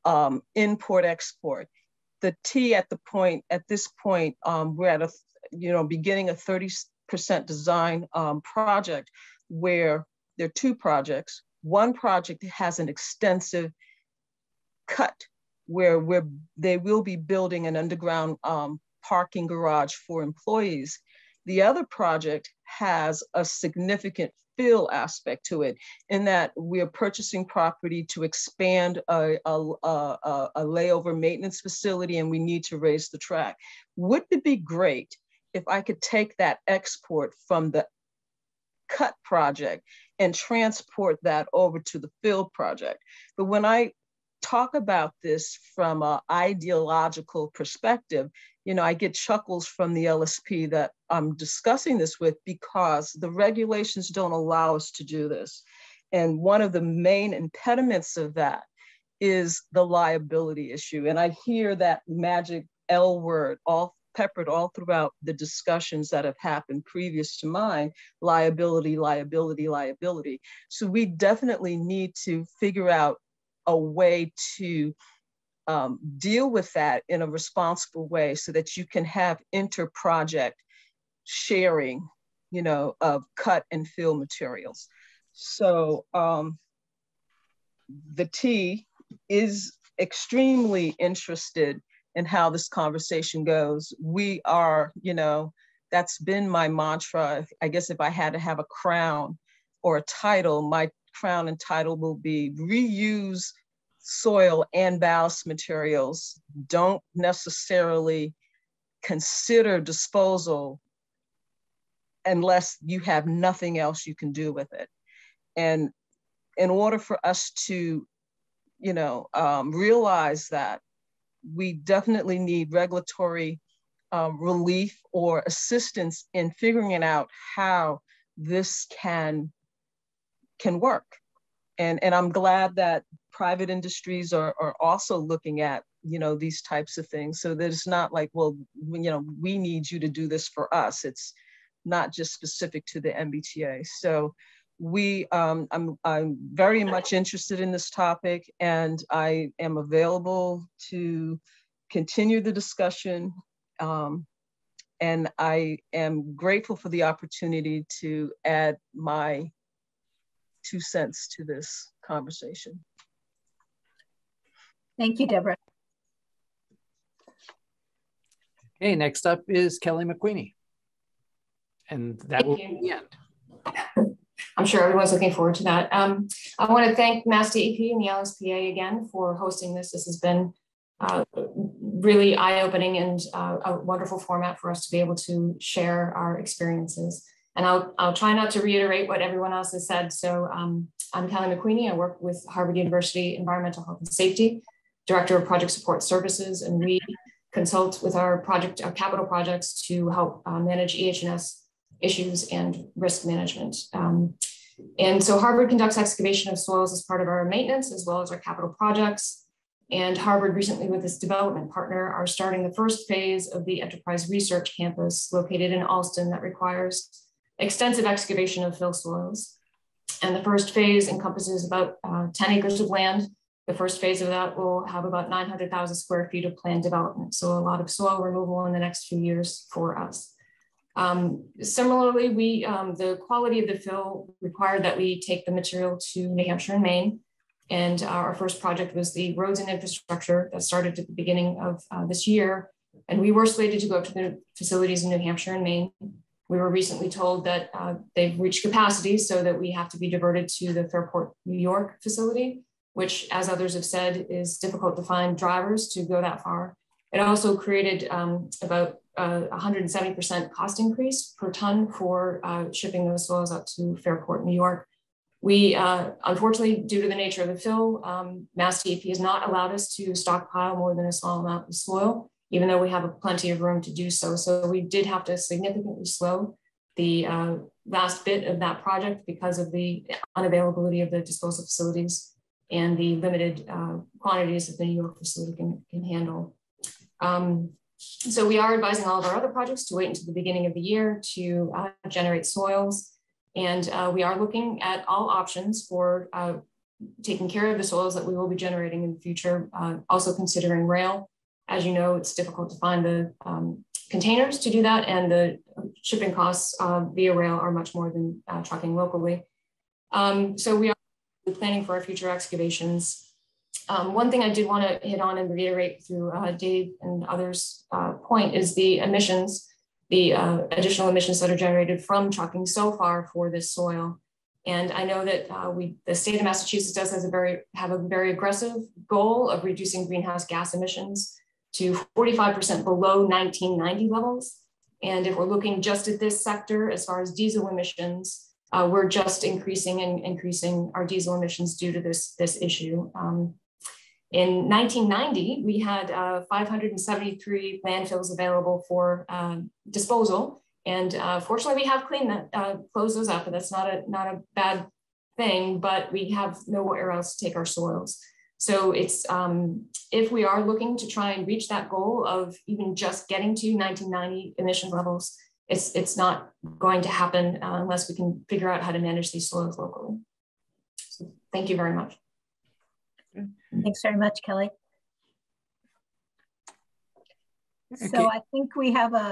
um, import-export. The T at the point, at this point, um, we're at a, you know, beginning a thirty percent design um, project where there are two projects. One project has an extensive cut where we're, they will be building an underground um, parking garage for employees. The other project has a significant fill aspect to it in that we are purchasing property to expand a, a, a, a layover maintenance facility, and we need to raise the track. Wouldn't it be great if I could take that export from the cut project and transport that over to the fill project? But when I talk about this from an ideological perspective, you know, I get chuckles from the L S P that I'm discussing this with, because the regulations don't allow us to do this. And one of the main impediments of that is the liability issue. And I hear that magic L word all peppered all throughout the discussions that have happened previous to mine: liability, liability, liability. So we definitely need to figure out a way to um, deal with that in a responsible way so that you can have inter-project sharing, you know, of cut and fill materials. So um, the T is extremely interested in how this conversation goes. We are, you know, that's been my mantra. I guess if I had to have a crown or a title, my crown and title will be reuse soil and ballast materials. Don't necessarily consider disposal unless you have nothing else you can do with it. And in order for us to, you know, um, realize that, we definitely need regulatory um, relief or assistance in figuring it out how this can can work. And, and I'm glad that private industries are, are also looking at, you know, these types of things. So that it's not like, well, you know, we need you to do this for us. It's not just specific to the M B T A. So we, um, I'm, I'm very much interested in this topic, and I am available to continue the discussion. Um, and I am grateful for the opportunity to add my two cents to this conversation. Thank you, Deborah. Okay, next up is Kelly McQueeney. And that will be the end. I'm sure everyone's looking forward to that. Um, I want to thank Mass D E P and the L S P A again for hosting this. This has been uh, really eye-opening and uh, a wonderful format for us to be able to share our experiences. And I'll, I'll try not to reiterate what everyone else has said. So um, I'm Kelly McQueeney. I work with Harvard University Environmental Health and Safety, Director of Project Support Services, and we consult with our project, our capital projects to help uh, manage E H and S issues and risk management. Um, and so Harvard conducts excavation of soils as part of our maintenance as well as our capital projects. And Harvard recently, with its development partner, are starting the first phase of the Enterprise Research Campus located in Alston that requires extensive excavation of fill soils. And the first phase encompasses about uh, ten acres of land The first phase of that will have about nine hundred thousand square feet of planned development. So a lot of soil removal in the next few years for us. Um, similarly, we um, the quality of the fill required that we take the material to New Hampshire and Maine. And our first project was the roads and infrastructure that started at the beginning of uh, this year. And we were slated to go up to the facilities in New Hampshire and Maine. We were recently told that uh, they've reached capacity, so that we have to be diverted to the Fairport, New York facility, which, as others have said, is difficult to find drivers to go that far. It also created um, about one hundred seventy percent cost increase per ton for uh, shipping those soils up to Fairport, New York. We, uh, unfortunately, due to the nature of the fill, um, Mass D E P has not allowed us to stockpile more than a small amount of soil, even though we have plenty of room to do so. So we did have to significantly slow the uh, last bit of that project because of the unavailability of the disposal facilities and the limited uh, quantities that the New York facility can, can handle. Um, so we are advising all of our other projects to wait until the beginning of the year to uh, generate soils. And uh, we are looking at all options for uh, taking care of the soils that we will be generating in the future, uh, also considering rail. As you know, it's difficult to find the um, containers to do that, and the shipping costs uh, via rail are much more than uh, trucking locally. Um, so we are planning for our future excavations. Um, one thing I did want to hit on and reiterate through uh, Dave and others' uh, point is the emissions, the uh, additional emissions that are generated from trucking so far for this soil. And I know that uh, we, the state of Massachusetts does has a very, have a very aggressive goal of reducing greenhouse gas emissions to forty-five percent below nineteen ninety levels. And if we're looking just at this sector, as far as diesel emissions, Uh, we're just increasing and increasing our diesel emissions due to this, this issue. Um, in nineteen ninety, we had uh, five hundred seventy-three landfills available for uh, disposal. And uh, fortunately, we have cleaned that, uh, closed those up, but that's not a, not a bad thing, but we have nowhere else to take our soils. So it's, um, if we are looking to try and reach that goal of even just getting to nineteen ninety emission levels, It's, it's not going to happen uh, unless we can figure out how to manage these soils locally. So thank you very much. Thanks very much, Kelly. Okay. So I think we have a,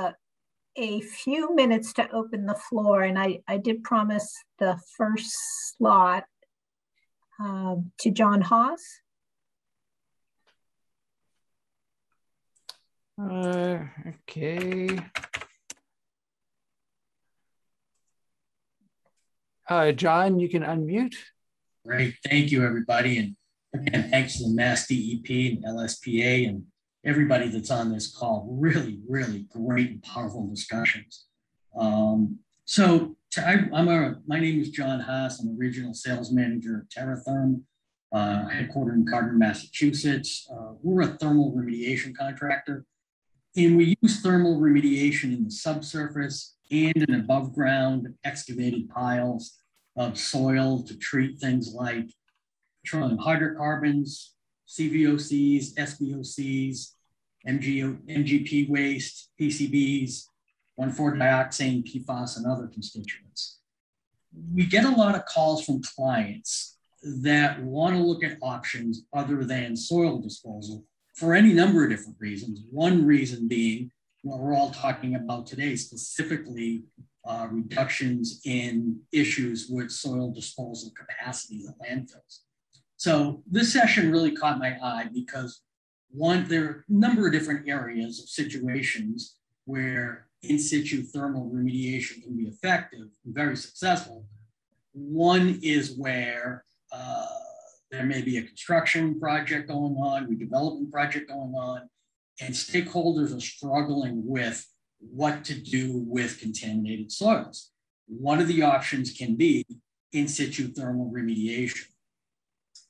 a few minutes to open the floor, and I, I did promise the first slot uh, to John Haas. Uh, okay. Uh, John, you can unmute. Great, thank you everybody. And again, thanks to the Mass D E P and L S P A and everybody that's on this call. Really, really great and powerful discussions. Um, so to, I, I'm a, my name is John Haas. I'm a regional sales manager at TerraTherm, uh, headquartered in Gardner, Massachusetts. Uh, we're a thermal remediation contractor, and we use thermal remediation in the subsurface and an above ground excavated piles of soil to treat things like petroleum hydrocarbons, C V O Cs, S V O Cs, M G O, M G P waste, P C Bs, one four dioxane, P FAS, and other constituents. We get a lot of calls from clients that want to look at options other than soil disposal for any number of different reasons. One reason being what we're all talking about today, specifically uh, reductions in issues with soil disposal capacity at landfills. So this session really caught my eye because one, there are a number of different areas of situations where in situ thermal remediation can be effective and very successful. One is where uh, there may be a construction project going on, redevelopment project going on, and stakeholders are struggling with what to do with contaminated soils. One of the options can be in situ thermal remediation.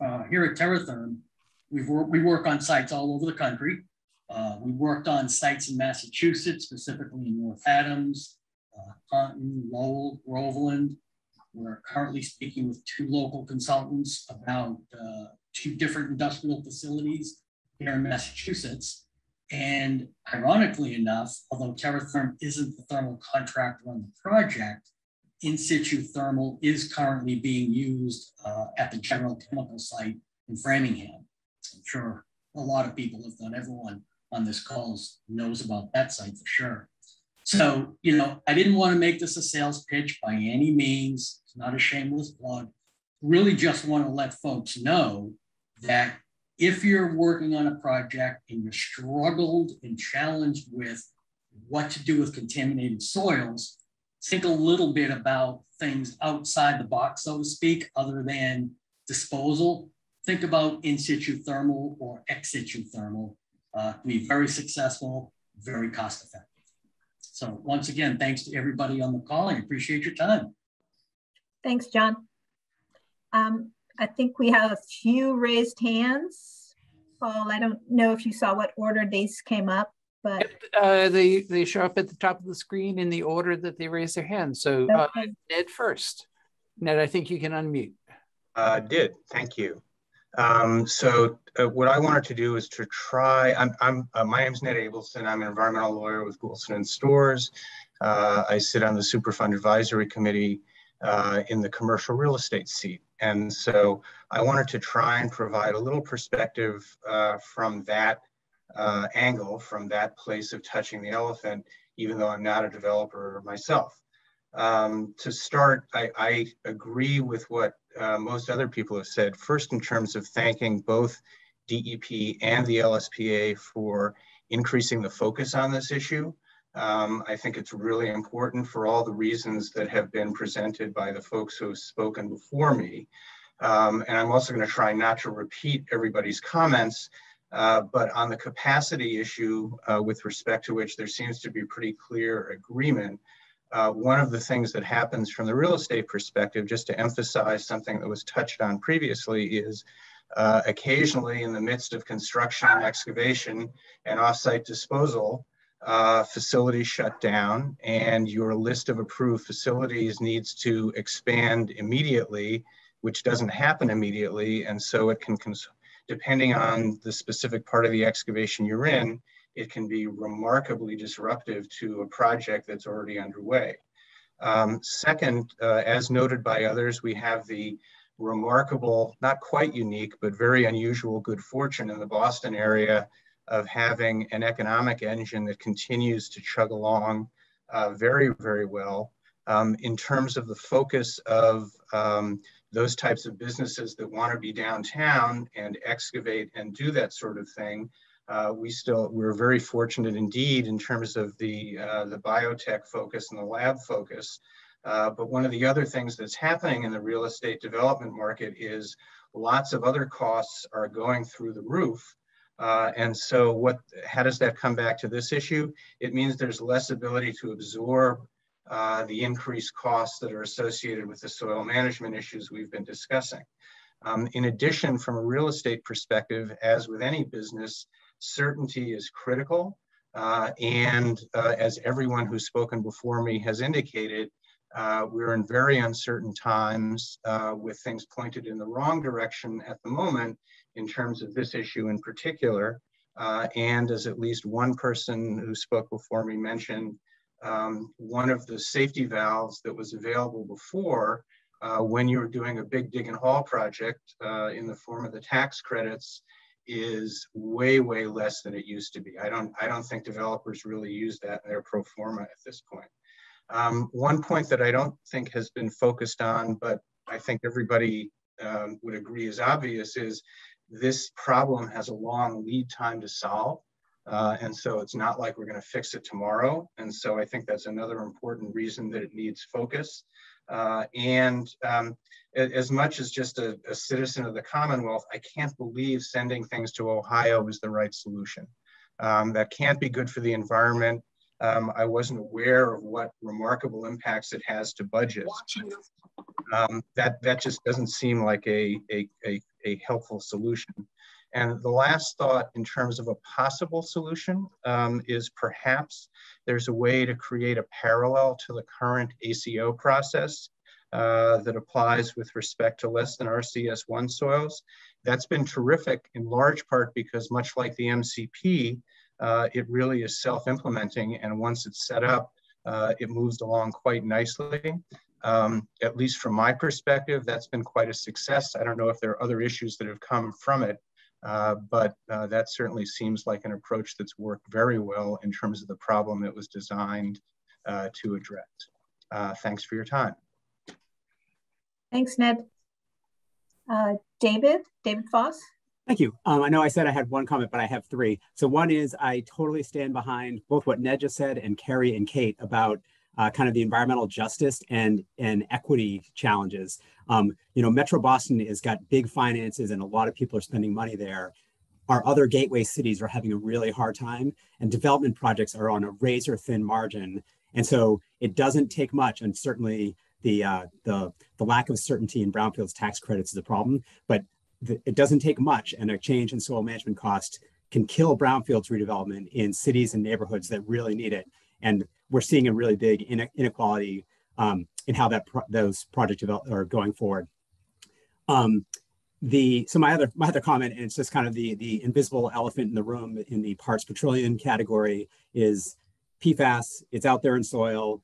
Uh, here at TerraTherm, we've work, we work on sites all over the country. Uh, we worked on sites in Massachusetts, specifically in North Adams, uh, Taunton, Lowell, Groveland. We're currently speaking with two local consultants about uh, two different industrial facilities here in Massachusetts. And ironically enough, although TerraTherm isn't the thermal contractor on the project, in situ thermal is currently being used uh, at the General Chemical site in Framingham. I'm sure a lot of people, if not everyone on this call, knows about that site for sure. So, you know, I didn't want to make this a sales pitch by any means. It's not a shameless plug. Really just want to let folks know that if you're working on a project and you're struggled and challenged with what to do with contaminated soils, think a little bit about things outside the box, so to speak, other than disposal. Think about in-situ thermal or ex-situ thermal uh, to be very successful, very cost-effective. So once again, thanks to everybody on the call. I appreciate your time. Thanks, John. Um, I think we have a few raised hands. Paul, I don't know if you saw what order these came up, but uh, they they show up at the top of the screen in the order that they raise their hands. So okay. uh, Ned first. Ned, I think you can unmute. I uh, did. Thank you. Um, so uh, what I wanted to do is to try. I'm, I'm uh, my name's Ned Abelson. I'm an environmental lawyer with Goulson and Storrs. Uh, I sit on the Superfund Advisory Committee uh, in the commercial real estate seat. And so I wanted to try and provide a little perspective uh, from that uh, angle, from that place of touching the elephant, even though I'm not a developer myself. Um, to start, I, I agree with what uh, most other people have said, first in terms of thanking both D E P and the L S P A for increasing the focus on this issue. Um, I think it's really important for all the reasons that have been presented by the folks who have spoken before me. Um, and I'm also going to try not to repeat everybody's comments, uh, but on the capacity issue uh, with respect to which there seems to be pretty clear agreement. Uh, one of the things that happens from the real estate perspective, just to emphasize something that was touched on previously, is uh, occasionally in the midst of construction, excavation, and off-site disposal, uh, facilities shut down, and your list of approved facilities needs to expand immediately, which doesn't happen immediately, and so it can, depending on the specific part of the excavation you're in, it can be remarkably disruptive to a project that's already underway. Um, second, uh, as noted by others, we have the remarkable, not quite unique, but very unusual good fortune in the Boston area of having an economic engine that continues to chug along uh, very, very well um, in terms of the focus of um, those types of businesses that want to be downtown and excavate and do that sort of thing. Uh, we still, we're very fortunate indeed in terms of the, uh, the biotech focus and the lab focus. Uh, but one of the other things that's happening in the real estate development market is lots of other costs are going through the roof. Uh, and so what, how does that come back to this issue? It means there's less ability to absorb uh, the increased costs that are associated with the soil management issues we've been discussing. Um, in addition, from a real estate perspective, as with any business, certainty is critical, uh, and uh, as everyone who's spoken before me has indicated, uh, we're in very uncertain times uh, with things pointed in the wrong direction at the moment in terms of this issue in particular, uh, and as at least one person who spoke before me mentioned, um, one of the safety valves that was available before uh, when you were doing a big dig and haul project uh, in the form of the tax credits is way, way less than it used to be. I don't, I don't think developers really use that in their pro forma at this point. Um, one point that I don't think has been focused on, but I think everybody um, would agree is obvious, is this problem has a long lead time to solve. Uh, and so it's not like we're gonna fix it tomorrow. And so I think that's another important reason that it needs focus. Uh, and um, as much as just a, a citizen of the Commonwealth, I can't believe sending things to Ohio is the right solution. Um, that can't be good for the environment. Um, I wasn't aware of what remarkable impacts it has to budgets. Um, that, that just doesn't seem like a, a, a, a helpful solution. And the last thought in terms of a possible solution um, is perhaps there's a way to create a parallel to the current A C O process uh, that applies with respect to less than R C S one soils. That's been terrific in large part because much like the M C P, uh, it really is self-implementing, and once it's set up, uh, it moves along quite nicely. Um, at least from my perspective, that's been quite a success. I don't know if there are other issues that have come from it. Uh, but uh, that certainly seems like an approach that's worked very well in terms of the problem it was designed uh, to address. Uh, thanks for your time. Thanks, Ned. Uh, David, David Foss. Thank you. Um, I know I said I had one comment, but I have three. So one is I totally stand behind both what Ned just said and Carrie and Kate about uh, kind of the environmental justice and, and equity challenges. Um, you know, Metro Boston has got big finances and a lot of people are spending money there. Our other gateway cities are having a really hard time, and development projects are on a razor thin margin. And so it doesn't take much, and certainly the, uh, the, the lack of certainty in brownfields tax credits is a problem, but it doesn't take much, and a change in soil management cost can kill brownfields redevelopment in cities and neighborhoods that really need it. And we're seeing a really big inequality um, in how that pro those projects are going forward. Um, the so my other my other comment, and it's just kind of the the invisible elephant in the room in the parts per trillion category, is P FAS. It's out there in soil.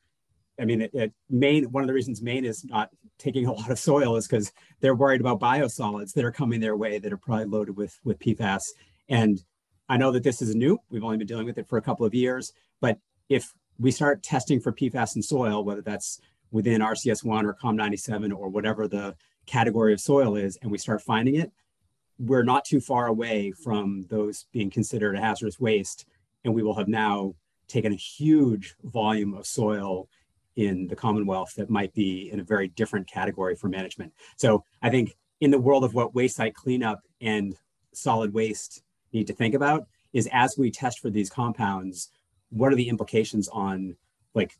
I mean, it, it, Maine, one of the reasons Maine is not taking a lot of soil is because they're worried about biosolids that are coming their way that are probably loaded with, with P FAS. And I know that this is new. We've only been dealing with it for a couple of years. But if we start testing for P FAS in soil, whether that's within R C S one or COM ninety-seven or whatever the category of soil is, and we start finding it, we're not too far away from those being considered a hazardous waste. And we will have now taken a huge volume of soil in the Commonwealth that might be in a very different category for management. So I think in the world of what waste site cleanup and solid waste need to think about is, as we test for these compounds, what are the implications on like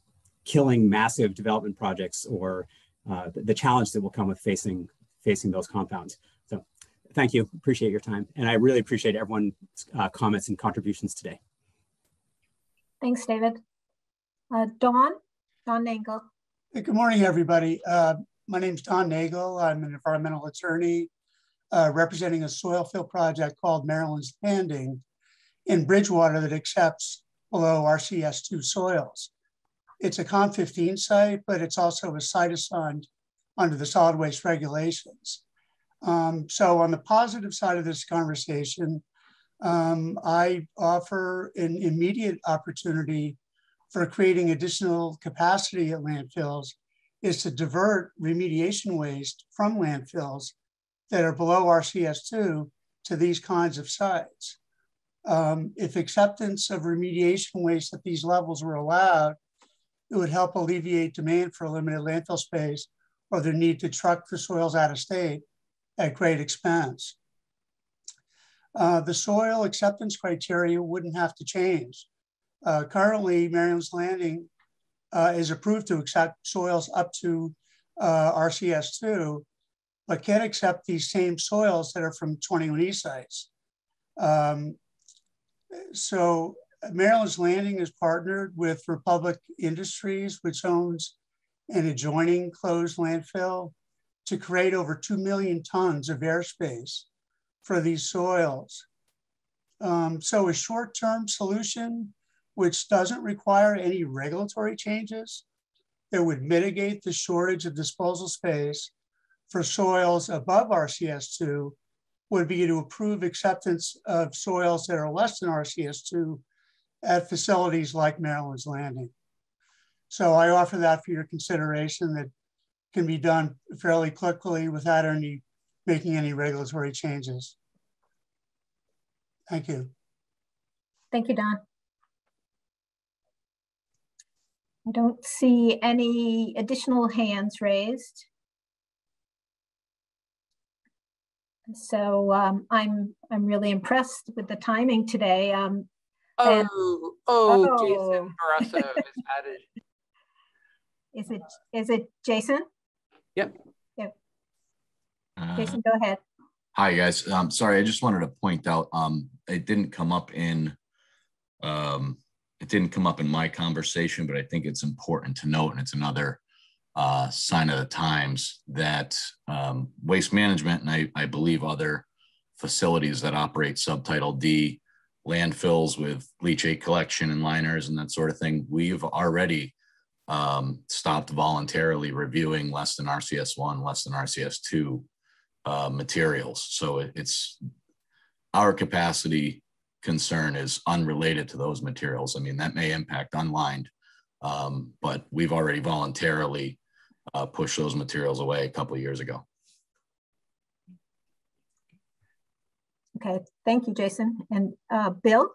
killing massive development projects or uh, the, the challenge that will come with facing, facing those compounds. So thank you, appreciate your time. And I really appreciate everyone's uh, comments and contributions today. Thanks, David. Uh, Dawn? Don Nagel. Hey, good morning, everybody. Uh, my name is Don Nagel. I'm an environmental attorney uh, representing a soil fill project called Maryland's Standing in Bridgewater that accepts below R C S two soils. It's a COM fifteen site, but it's also a site assigned under the solid waste regulations. Um, so on the positive side of this conversation, um, I offer an immediate opportunity for creating additional capacity at landfills is to divert remediation waste from landfills that are below R C S two to these kinds of sites. Um, if acceptance of remediation waste at these levels were allowed, it would help alleviate demand for limited landfill space or the need to truck the soils out of state at great expense. Uh, the soil acceptance criteria wouldn't have to change. Uh, currently, Maryland's Landing uh, is approved to accept soils up to uh, R C S two, but can't accept these same soils that are from twenty-one E sites. Um, so Maryland's Landing is partnered with Republic Industries, which owns an adjoining closed landfill, to create over two million tons of airspace for these soils. Um, so a short-term solution, which doesn't require any regulatory changes, that would mitigate the shortage of disposal space for soils above R C S two, would be to approve acceptance of soils that are less than R C S two at facilities like Maryland's Landing. So I offer that for your consideration, that can be done fairly quickly without any making any regulatory changes. Thank you. Thank you, Don. I don't see any additional hands raised. So um, I'm I'm really impressed with the timing today. Um, oh, and, oh, oh, Jason Barroso is added. Is it is it Jason? Yep. Yep. Uh, Jason, go ahead. Hi guys. Um, sorry, I just wanted to point out um, it didn't come up in. Um, It didn't come up in my conversation, but I think it's important to note, and it's another uh, sign of the times, that um, Waste Management, and I, I believe other facilities that operate Subtitle D landfills with leachate collection and liners and that sort of thing, we've already um, stopped voluntarily reviewing less than R C S one, less than R C S two uh, materials. So it, it's our capacity concern is unrelated to those materials. I mean, that may impact unlined, um, but we've already voluntarily uh, pushed those materials away a couple of years ago. Okay, thank you, Jason. And uh, Bill?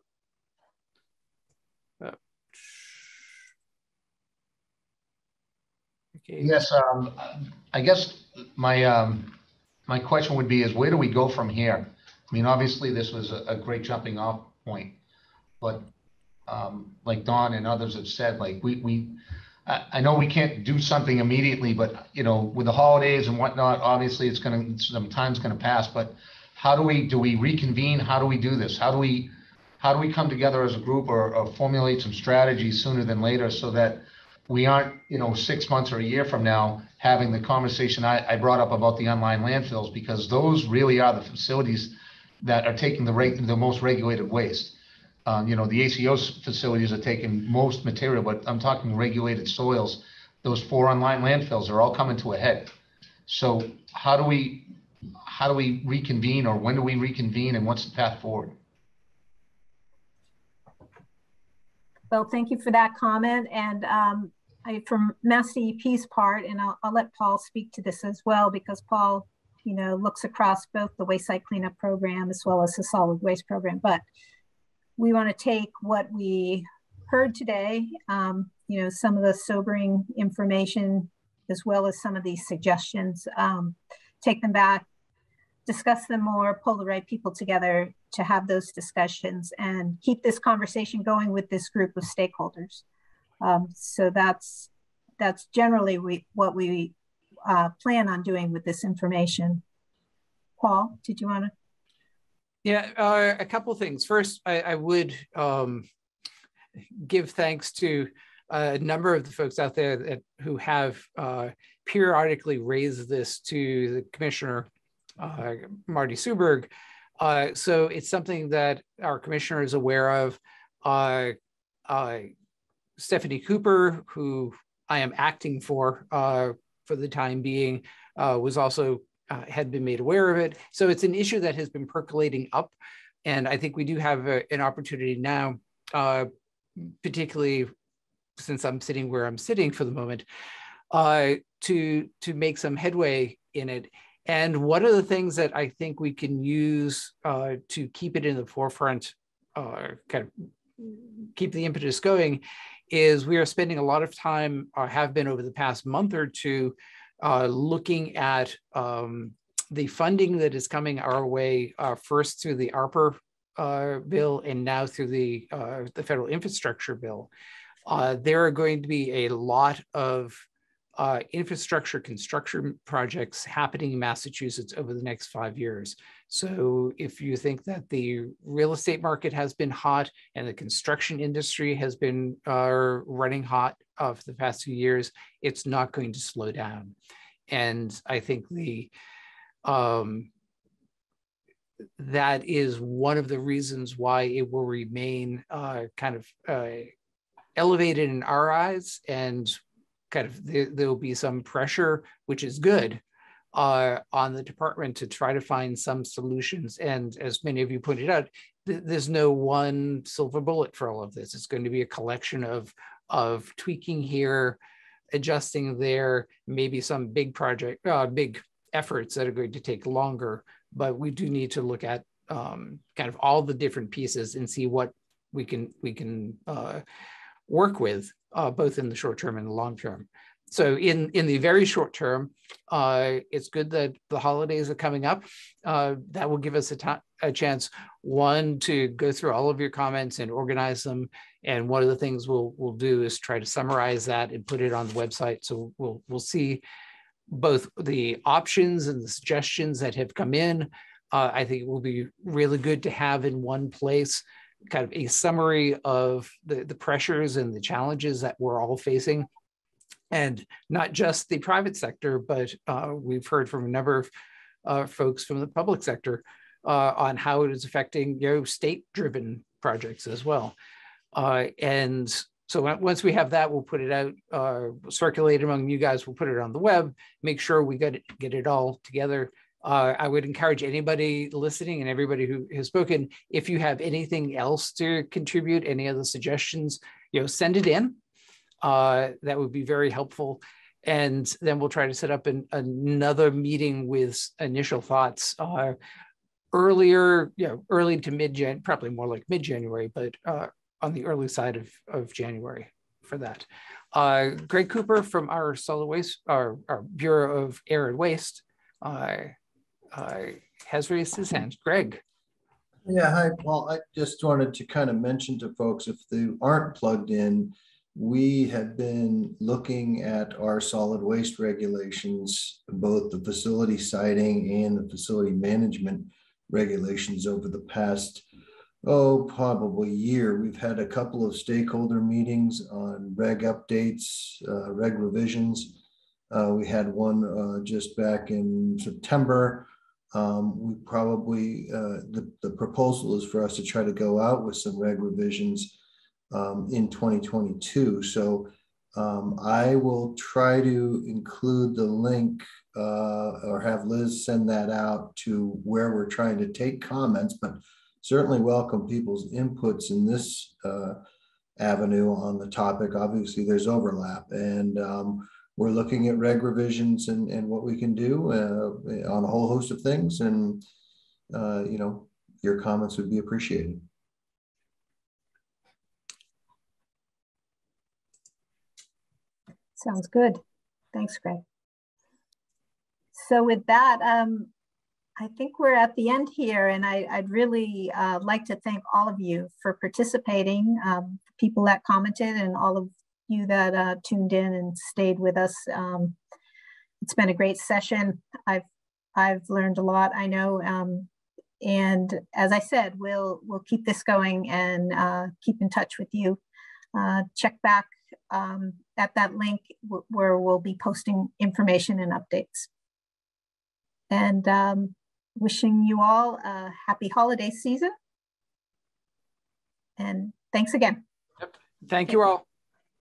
Okay. Yes, um, I guess my um, my question would be is, where do we go from here? I mean, obviously this was a, a great jumping off point, but um, like Don and others have said, like we, we I, I know we can't do something immediately, but you know, with the holidays and whatnot, obviously it's gonna, some time's gonna pass, but how do we, do we reconvene? How do we do this? How do we, how do we come together as a group or, or formulate some strategies sooner than later so that we aren't, you know, six months or a year from now having the conversation I, I brought up about the online landfills, because those really are the facilities that are taking the rate, the most regulated waste. Um, you know, the A C O facilities are taking most material, but I'm talking regulated soils. Those four online landfills are all coming to a head. So how do we, how do we reconvene, or when do we reconvene, and what's the path forward? Well, thank you for that comment. And um, I, from Mass D E P's part, and I'll, I'll let Paul speak to this as well, because Paul, you know, looks across both the waste site cleanup program as well as the solid waste program. But we want to take what we heard today, um, you know, some of the sobering information, as well as some of these suggestions, um, take them back, discuss them more, pull the right people together to have those discussions, and keep this conversation going with this group of stakeholders. Um, so that's that's generally we, what we uh, plan on doing with this information. Paul, did you want to? Yeah, uh, a couple of things. First, I, I would um, give thanks to a number of the folks out there that who have uh, periodically raised this to the commissioner, uh, Marty Suberg. Uh, so it's something that our commissioner is aware of. Uh, uh, Stephanie Cooper, who I am acting for uh, for the time being, uh, was also uh, had been made aware of it. So it's an issue that has been percolating up, and I think we do have a, an opportunity now, uh, particularly since I'm sitting where I'm sitting for the moment, uh, to to make some headway in it. And one of the things that I think we can use uh, to keep it in the forefront, uh, kind of keep the impetus going, is we are spending a lot of time, or have been over the past month or two, uh, looking at um, the funding that is coming our way, uh, first through the ARPA uh, bill and now through the, uh, the federal infrastructure bill. Uh, there are going to be a lot of Uh, infrastructure construction projects happening in Massachusetts over the next five years. So if you think that the real estate market has been hot and the construction industry has been uh, running hot uh, for the past few years, it's not going to slow down. And I think the um, that is one of the reasons why it will remain uh, kind of uh, elevated in our eyes, and kind of there, there'll be some pressure, which is good, uh, on the department to try to find some solutions. And as many of you pointed out, th there's no one silver bullet for all of this. It's going to be a collection of, of tweaking here, adjusting there, maybe some big project, uh, big efforts that are going to take longer. But we do need to look at um, kind of all the different pieces and see what we can, we can uh, work with, Uh, both in the short term and the long term. So in, in the very short term, uh, it's good that the holidays are coming up. Uh, that will give us a, a chance, one, to go through all of your comments and organize them. And one of the things we'll, we'll do is try to summarize that and put it on the website. So we'll, we'll see both the options and the suggestions that have come in. Uh, I think it will be really good to have in one place kind of a summary of the, the pressures and the challenges that we're all facing, and not just the private sector, but uh, we've heard from a number of uh, folks from the public sector uh, on how it is affecting, you know, state-driven projects as well. Uh, and so once we have that, we'll put it out, uh, circulate among you guys, we'll put it on the web, make sure we get it, get it all together Uh, I would encourage anybody listening and everybody who has spoken, if you have anything else to contribute, any other suggestions, you know, send it in. Uh, that would be very helpful. And then we'll try to set up an, another meeting with initial thoughts uh, earlier, you know, early to mid-Jan, probably more like mid-January, but uh, on the early side of, of January for that. Uh, Greg Cooper from our solid waste, our, our Bureau of Air and Waste, uh, uh, has raised his hand. Greg. Yeah, hi, Paul. I just wanted to kind of mention to folks, if they aren't plugged in, we have been looking at our solid waste regulations, both the facility siting and the facility management regulations over the past, oh, probably year. We've had a couple of stakeholder meetings on reg updates, uh, reg revisions. Uh, we had one uh, just back in September. Um, we probably, uh, the, the proposal is for us to try to go out with some reg revisions Um, in twenty twenty-two. So um, I will try to include the link uh, or have Liz send that out to where we're trying to take comments, but certainly welcome people's inputs in this uh, avenue on the topic. Obviously there's overlap, and um, we're looking at reg revisions and, and what we can do uh, on a whole host of things. And, uh, you know, your comments would be appreciated. Sounds good. Thanks, Greg. So with that, um, I think we're at the end here, and I, I'd really uh, like to thank all of you for participating, um, people that commented and all of you that uh, tuned in and stayed with us. Um, it's been a great session. I've, I've learned a lot, I know. Um, and as I said, we'll, we'll keep this going and uh, keep in touch with you. Uh, check back Um, at that link where we'll be posting information and updates. And um, wishing you all a happy holiday season. And thanks again. Yep. Thank, Thank you all.